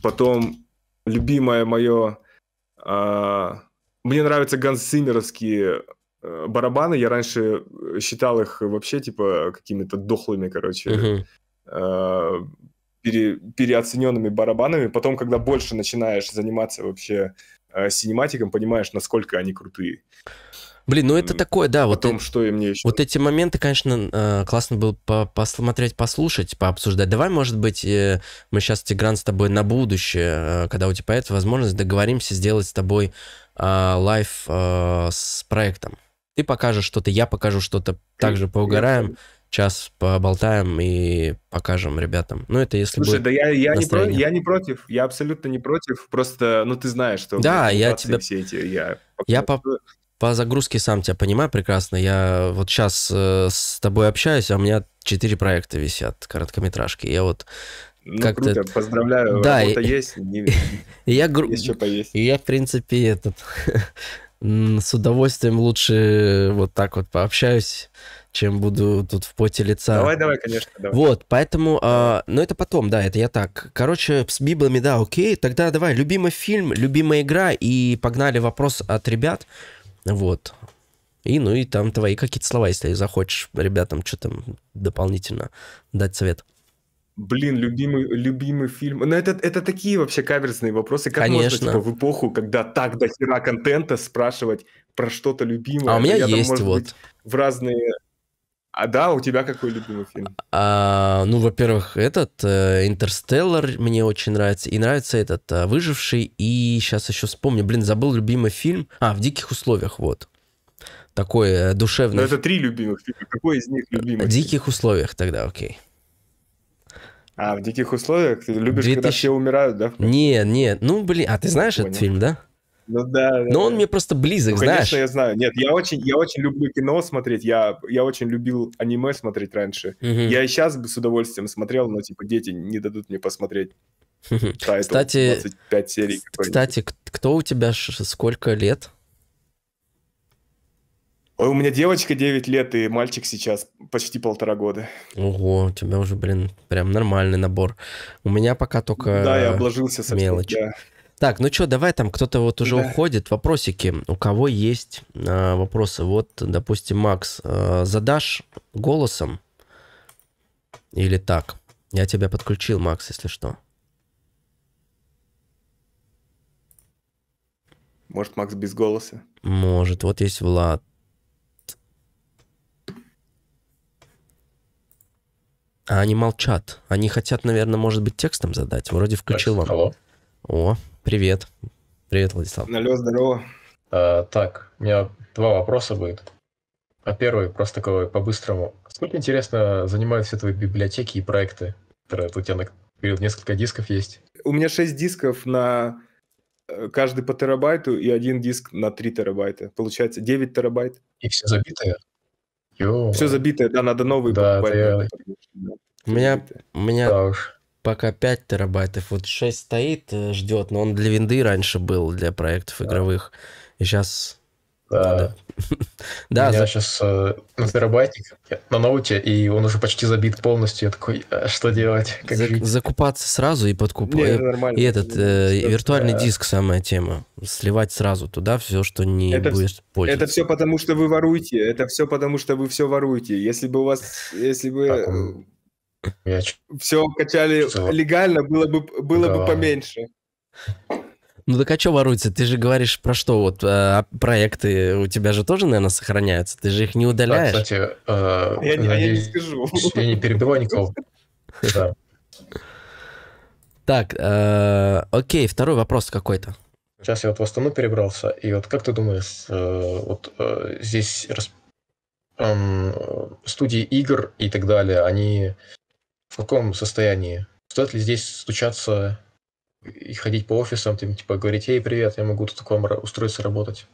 Потом любимое мое... Мне нравятся ганс-зиммеровские барабаны. Я раньше считал их вообще типа какими-то дохлыми, короче, uh-huh. пере, переоцененными барабанами. Потом, когда больше начинаешь заниматься вообще синематиком, понимаешь, насколько они крутые. Блин, ну это такое, да. Потом, вот, что и мне еще... вот эти моменты, конечно, классно было посмотреть, послушать, пообсуждать. Давай, может быть, мы сейчас, Тигран, с тобой на будущее, когда у тебя появится возможность, договоримся сделать с тобой лайв с проектом. Ты покажешь что-то, я покажу что-то, также поугараем, час поболтаем и покажем ребятам. Ну, это если Слушай, будет да я, я, не про, я не против, я абсолютно не против, просто, ну, ты знаешь, что... Да, я тебя... Все эти, я... я по... По загрузке сам тебя понимаю прекрасно. Я вот сейчас э, с тобой общаюсь, а у меня четыре проекта висят, короткометражки. Я вот ну, как-то... Круто, поздравляю, да, работа и... есть. Я, я, в принципе, этот с удовольствием лучше вот так вот пообщаюсь, чем буду тут в поте лица. Давай, давай, конечно, давай. Вот, поэтому, э, ну это потом, да, это я так. Короче, с библами, да, окей, тогда давай, любимый фильм, любимая игра, и погнали вопрос от ребят. Вот. И, ну, и там твои какие-то слова, если захочешь ребятам что-то дополнительно дать совет. Блин, любимый, любимый фильм. Но это, это такие вообще каверзные вопросы. Как Конечно. Можно типа, в эпоху, когда так до хера контента, спрашивать про что-то любимое? А у меня я, есть там, может вот. Быть, в разные... А да, у тебя какой любимый фильм? А, ну, во-первых, этот «Интерстеллар» мне очень нравится. И нравится этот «Выживший». И сейчас еще вспомню. Блин, забыл любимый фильм. А, «В диких условиях», вот. Такой душевный. Но это три любимых фильма. Какой из них любимый? «В диких фильм? Условиях» тогда, окей. А, «В диких условиях»? Ты любишь, две тысячи... когда все умирают, да? Нет, нет. Ну, блин, а ты знаешь Понял. Этот фильм, да? Ну да. да Но он да. мне просто близок, ну, знаешь. Конечно, я знаю. Нет, я очень, я очень люблю кино смотреть. Я, я очень любил аниме смотреть раньше. Угу. Я и сейчас бы с удовольствием смотрел, но типа дети не дадут мне посмотреть. Тайтл, кстати, двадцать пять серий. Кстати, кто у тебя сколько лет? Ой, у меня девочка девять лет, и мальчик сейчас почти полтора года. Ого, у тебя уже, блин, прям нормальный набор. У меня пока только да, я обложился совсем, мелочь. Да. Так, ну что, давай там, кто-то вот уже да. уходит. Вопросики, у кого есть а, вопросы? Вот, допустим, Макс, а, задашь голосом или так? Я тебя подключил, Макс, если что. Может, Макс без голоса? Может, вот есть Влад. А они молчат. Они хотят, наверное, может быть, текстом задать. Вроде включил вам. Алло. О, привет. Привет, Владислав. Алло, здорово. А, так, у меня два вопроса будет. А первый, просто такой по-быстрому. Сколько, интересно, занимают все твои библиотеки и проекты? Тут у тебя на период несколько дисков есть. У меня шесть дисков на каждый по терабайту и один диск на три терабайта. Получается девять терабайт. И все забитые? Йо. Все забитое, да, надо новый да, покупать. Да. У меня, у меня да пока пять терабайтов, вот шесть стоит, ждет, но он для винды раньше был, для проектов да. игровых, и сейчас... Да, да. У меня сейчас на терабайтик, на ноуте, и он уже почти забит полностью, я такой, что делать? Закупаться сразу и подкупать. И этот виртуальный диск, самая тема, сливать сразу туда все, что не будешь пользоваться. Это все потому, что вы воруете, это все потому, что вы все воруете. Если бы у вас, если бы все качали легально, было бы поменьше. Ну так а что воруется? Ты же говоришь про что? Вот э, проекты у тебя же тоже, наверное, сохраняются. Ты же их не удаляешь. Да, кстати, э, я, не, я не скажу. Я не перебиваю никого. Да. Так, э, окей, второй вопрос какой-то. Сейчас я вот в Астану перебрался. И вот как ты думаешь, э, вот э, здесь расп... э, студии игр и так далее, они в каком состоянии? Стоит ли здесь стучаться... и ходить по офисам, там, типа, говорить, эй, привет, я могу тут к вам устроиться работать?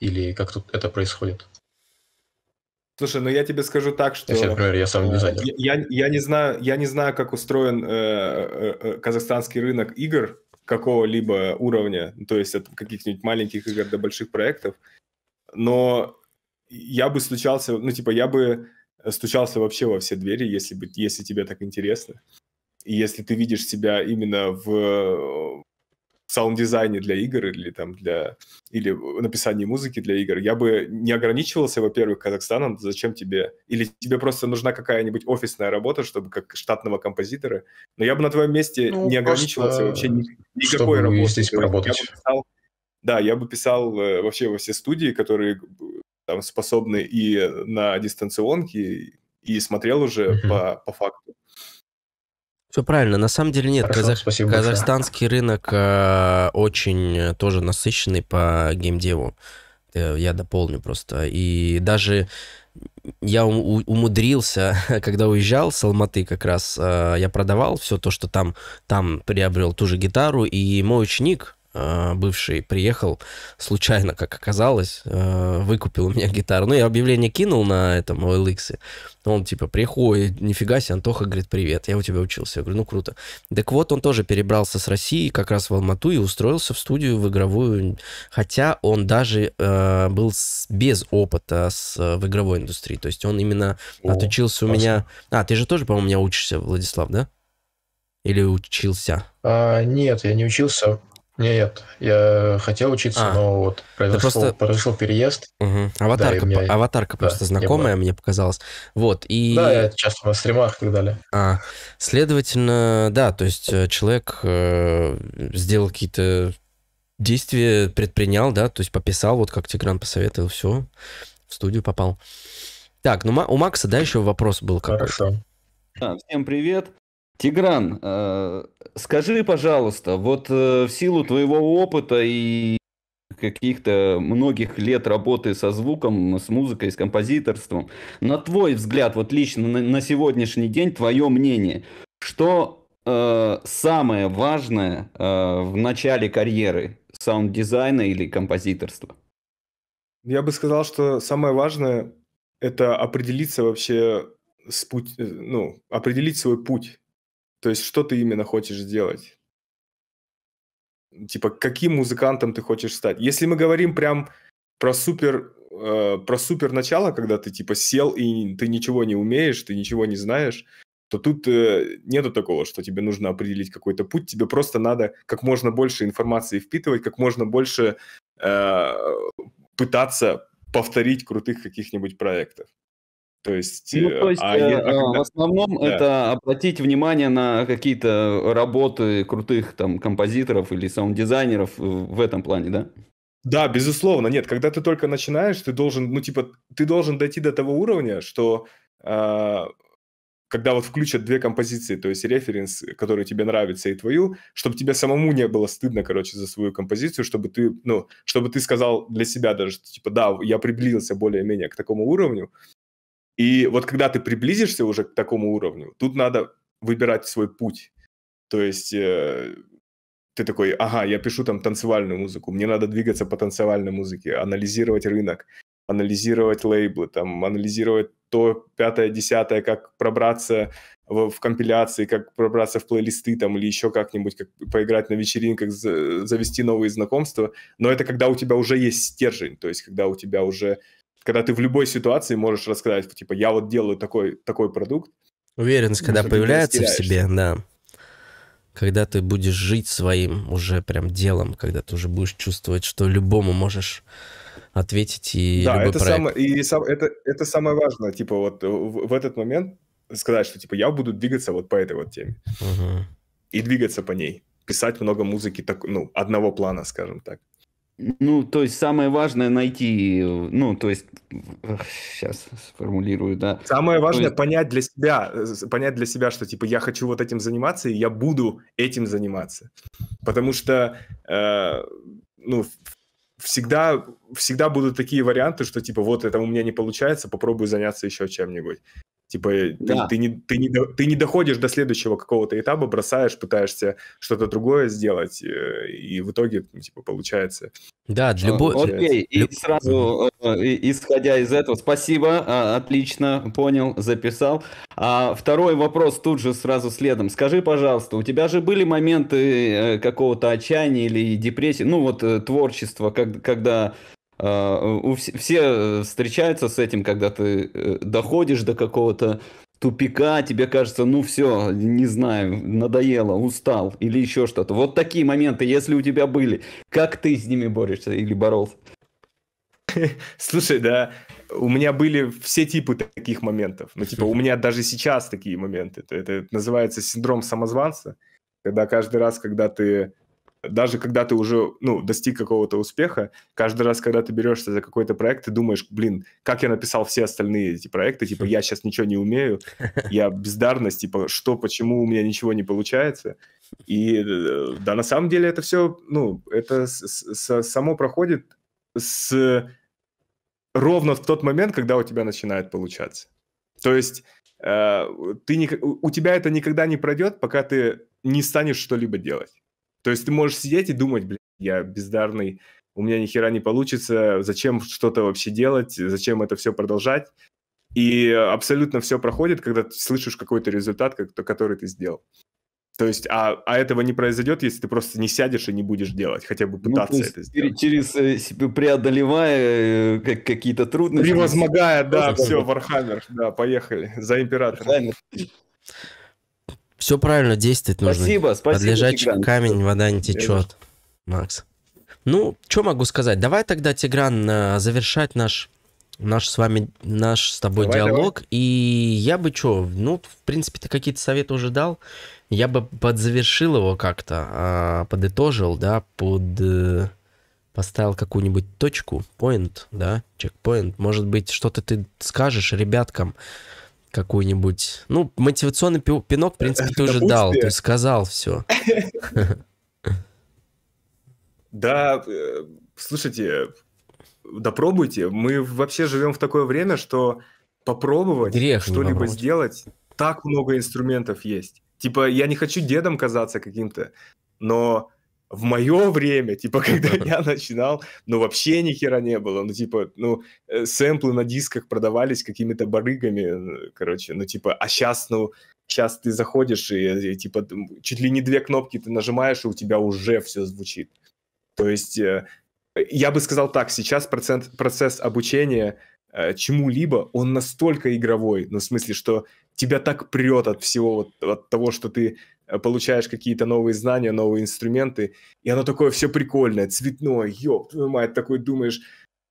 Или как тут это происходит? Слушай, ну я тебе скажу так, что... Если, например, я сам дизайнер. Я, я, я, не знаю, я не знаю, как устроен э, э, казахстанский рынок игр какого-либо уровня, то есть от каких-нибудь маленьких игр до больших проектов, но я бы стучался, ну, типа, я бы стучался вообще во все двери, если, бы, если тебе так интересно. И если ты видишь себя именно в саунд-дизайне для игр или, там для... или написании музыки для игр, я бы не ограничивался, во-первых, Казахстаном. Зачем тебе? Или тебе просто нужна какая-нибудь офисная работа, чтобы как штатного композитора. Но я бы на твоем месте ну, не ограничивался вообще никакой работой. Здесь поработать. Я бы писал... Да, я бы писал вообще во все студии, которые там, способны и на дистанционке, и смотрел уже mm-hmm. по, по факту. Все правильно, на самом деле нет. Хорошо, Казах... спасибо Казахстанский большое. Рынок э, очень тоже насыщенный по геймдеву, э, я дополню просто. И даже я у- умудрился, когда уезжал с Алматы как раз, э, я продавал все то, что там, там приобрел ту же гитару, и мой ученик, э, бывший, приехал случайно, как оказалось, э, выкупил у меня гитару. Ну, я объявление кинул на этом о эл икс. Он типа приходит, нифига себе, Антоха говорит, привет, я у тебя учился. Я говорю, ну круто. Так вот, он тоже перебрался с России как раз в Алмату и устроился в студию, в игровую. Хотя он даже э, был с, без опыта с, в игровой индустрии. То есть он именно О, отучился классно. У меня... А, ты же тоже, по-моему, у меня учишься, Владислав, да? Или учился? А, нет, я не учился. Нет, я хотел учиться, а, но вот произошел, просто... произошел переезд. Угу. Аватарка, да, меня... аватарка да, просто знакомая, мне показалось. Вот, и... Да, я часто на стримах и так далее. А, следовательно, да, то есть человек э, сделал какие-то действия, предпринял, да, то есть пописал, вот как Тигран посоветовал, все, в студию попал. Так, ну у Макса, да, еще вопрос был какой-то. Хорошо. Да, всем привет. Тигран, э, скажи, пожалуйста, вот э, в силу твоего опыта и каких-то многих лет работы со звуком, с музыкой, с композиторством, на твой взгляд, вот лично на, на сегодняшний день, твое мнение, что э, самое важное э, в начале карьеры саунд-дизайна или композиторства? Я бы сказал, что самое важное – это определиться вообще с путь, ну, определить свой путь. То есть, что ты именно хочешь сделать? Типа, каким музыкантом ты хочешь стать? Если мы говорим прям про супер, э, про супер начало, когда ты типа сел и ты ничего не умеешь, ты ничего не знаешь, то тут э, нету такого, что тебе нужно определить какой-то путь. Тебе просто надо как можно больше информации впитывать, как можно больше э, пытаться повторить крутых каких-нибудь проектов. То есть, ну, то есть а, э, а когда... в основном да. это обратить внимание на какие-то работы крутых там композиторов или саунд-дизайнеров в этом плане, да? Да, безусловно. Нет, когда ты только начинаешь, ты должен, ну, типа, ты должен дойти до того уровня, что э, когда вот включат две композиции, то есть референс, который тебе нравится, и твою, чтобы тебе самому не было стыдно, короче, за свою композицию, чтобы ты, ну, чтобы ты сказал для себя даже, что, типа, да, я приблизился более-менее к такому уровню. И вот когда ты приблизишься уже к такому уровню, тут надо выбирать свой путь. То есть э, ты такой, ага, я пишу там танцевальную музыку, мне надо двигаться по танцевальной музыке, анализировать рынок, анализировать лейблы, там, анализировать то, пятое, десятое, как пробраться в, в компиляции, как пробраться в плейлисты там, или еще как-нибудь, как поиграть на вечеринках, завести новые знакомства. Но это когда у тебя уже есть стержень, то есть когда у тебя уже... Когда ты в любой ситуации можешь рассказать, типа, я вот делаю такой, такой продукт. Уверенность, когда появляется в себе, да. Когда ты будешь жить своим уже прям делом, когда ты уже будешь чувствовать, что любому можешь ответить и да, любой это проект. Самое, и сам, это, это самое важное, типа, вот в, в этот момент сказать, что, типа, я буду двигаться вот по этой вот теме. Угу. И двигаться по ней. Писать много музыки, так, ну, одного плана, скажем так. Ну, то есть самое важное найти, ну, то есть, сейчас сформулирую, да. Самое важное есть... понять для себя, понять для себя, что, типа, я хочу вот этим заниматься, и я буду этим заниматься. Потому что, э, ну, всегда, всегда будут такие варианты, что, типа, вот это у меня не получается, попробую заняться еще чем-нибудь. Типа, да. ты, ты, не, ты, не, ты не доходишь до следующего какого-то этапа, бросаешь, пытаешься что-то другое сделать, и в итоге, типа, получается. Да, для любой... Окей, и сразу, исходя из этого, спасибо, отлично, понял, записал. А второй вопрос тут же сразу следом. Скажи, пожалуйста, у тебя же были моменты какого-то отчаяния или депрессии, ну, вот творчество, как, когда... Uh, все встречаются с этим, когда ты доходишь до какого-то тупика, тебе кажется, ну все, не знаю, надоело, устал или еще что-то. Вот такие моменты, если у тебя были, как ты с ними борешься или боролся? Слушай, да, у меня были все типы таких моментов. Ну типа у меня даже сейчас такие моменты. Это называется синдром самозванца, когда каждый раз, когда ты... Даже когда ты уже, ну, достиг какого-то успеха, каждый раз, когда ты берешься за какой-то проект, ты думаешь, блин, как я написал все остальные эти проекты, типа, я сейчас ничего не умею, я бездарность, типа, что, почему у меня ничего не получается. И да, на самом деле это все, ну, это само проходит с... ровно в тот момент, когда у тебя начинает получаться. То есть э, ты не... у тебя это никогда не пройдет, пока ты не станешь что-либо делать. То есть ты можешь сидеть и думать, блин, я бездарный, у меня ни хера не получится, зачем что-то вообще делать, зачем это все продолжать. И абсолютно все проходит, когда ты слышишь какой-то результат, который ты сделал. То есть, а, а этого не произойдет, если ты просто не сядешь и не будешь делать, хотя бы пытаться, ну, это сделать. Через, преодолевая как, какие-то трудности. Превозмогая, да, все, Вархаммер, да, поехали, за императора. Все правильно, действовать нужно. Спасибо, спасибо. Под лежачий камень вода не течет. Макс. Ну, что могу сказать? Давай тогда, Тигран, завершать наш, наш с вами, наш с тобой давай, диалог. Давай. И я бы что, ну, в принципе, ты какие-то советы уже дал. Я бы подзавершил его как-то, подытожил, да, под... Поставил какую-нибудь точку, point, да, чекпоинт. Может быть, что-то ты скажешь ребяткам какую-нибудь... Ну, мотивационный пинок, в принципе, ты уже дал, ты сказал все. Да, слушайте, допробуйте. Мы вообще живем в такое время, что попробовать что-либо сделать, так много инструментов есть. Типа, я не хочу дедом казаться каким-то, но... В мое время, типа, когда я начинал, ну, вообще ни хера не было. Ну, типа, ну, сэмплы на дисках продавались какими-то барыгами, короче. Ну, типа, а сейчас, ну, сейчас ты заходишь и, и, типа, чуть ли не две кнопки ты нажимаешь, и у тебя уже все звучит. То есть, я бы сказал так, сейчас процент, процесс обучения чему-либо, он настолько игровой, ну, в смысле, что тебя так прет от всего, вот, от того, что ты получаешь какие-то новые знания, новые инструменты, и оно такое все прикольное, цветное, ёб твою мать, такой думаешь,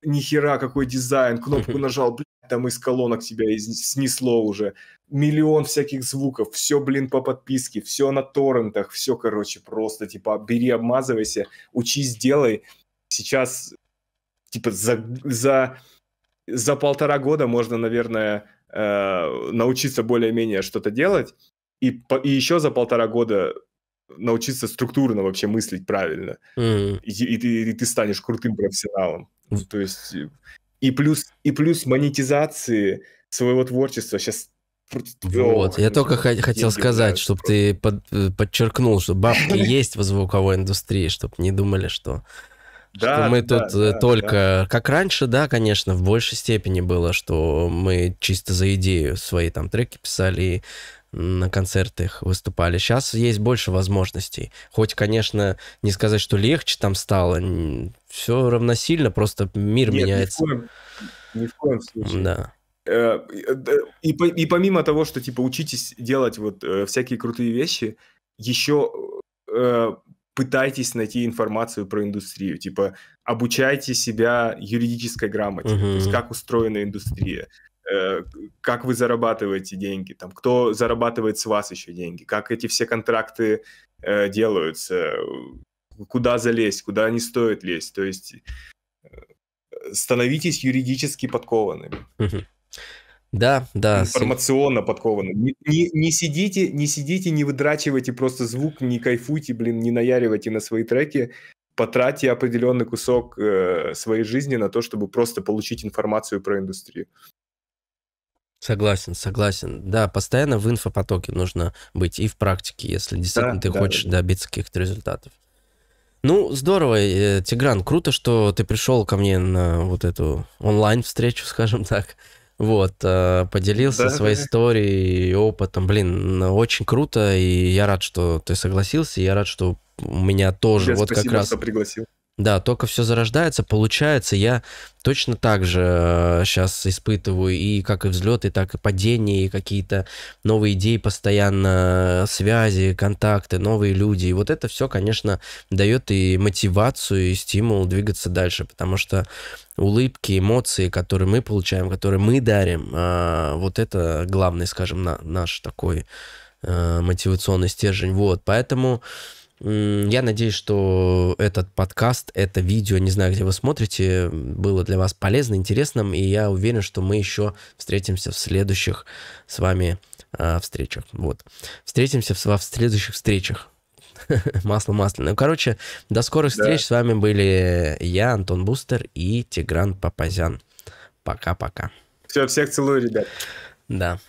нихера, какой дизайн, кнопку нажал, блин, там из колонок тебя снесло уже, миллион всяких звуков, все, блин, по подписке, все на торрентах, все, короче, просто, типа, бери, обмазывайся, учись, делай. Сейчас, типа, за, за, за полтора года можно, наверное, э, научиться более-менее что-то делать, И, по, и еще за полтора года научиться структурно вообще мыслить правильно. Mm. И, и, и, и ты станешь крутым профессионалом. Mm. То есть, и, плюс, и плюс монетизации своего творчества сейчас... Вот, я только хотел сказать, чтобы ты под, подчеркнул, что бабки есть в звуковой индустрии, чтобы не думали, что... Что да, мы да, тут да, только, да. Как раньше, да, конечно, в большей степени было, что мы чисто за идею свои там треки писали и на концертах выступали. Сейчас есть больше возможностей. Хоть, конечно, не сказать, что легче там стало, все равносильно, просто мир Нет, меняется. Ни в коем, ни в коем случае. Да. И, и помимо того, что, типа, учитесь делать вот всякие крутые вещи, еще... пытайтесь найти информацию про индустрию, типа обучайте себя юридической грамоте, uh-huh. то есть как устроена индустрия, э, как вы зарабатываете деньги, там, кто зарабатывает с вас еще деньги, как эти все контракты э, делаются, куда залезть, куда не стоит лезть, то есть э, становитесь юридически подкованными. Uh-huh. Да, да. Информационно подкованы. Не, не, не сидите, не сидите, не выдрачивайте просто звук, не кайфуйте, блин, не наяривайте на свои треки, потратьте определенный кусок э, своей жизни на то, чтобы просто получить информацию про индустрию. Согласен, согласен. Да, постоянно в инфопотоке нужно быть и в практике, если действительно да, ты да, хочешь да. добиться каких-то результатов. Ну, здорово, Тигран, круто, что ты пришел ко мне на вот эту онлайн-встречу, скажем так. Вот, поделился да, своей да. историей и опытом. Блин, очень круто, и я рад, что ты согласился, и я рад, что у меня тоже... Вот спасибо, как раз... что пригласил. Да, только все зарождается, получается, я точно так же сейчас испытываю и как и взлеты, так и падения, и какие-то новые идеи постоянно, связи, контакты, новые люди. И вот это все, конечно, дает и мотивацию, и стимул двигаться дальше, потому что улыбки, эмоции, которые мы получаем, которые мы дарим, вот это главный, скажем, наш такой мотивационный стержень. Вот, поэтому... Я надеюсь, что этот подкаст, это видео, не знаю, где вы смотрите, было для вас полезно, интересным, и я уверен, что мы еще встретимся в следующих с вами э, встречах. Вот. Встретимся в, в следующих встречах. Масло масляное. Ну, короче, до скорых встреч. Да. С вами были я, Антон Бустер и Тигран Папазян. Пока-пока. Все, всех целую, ребят. Да.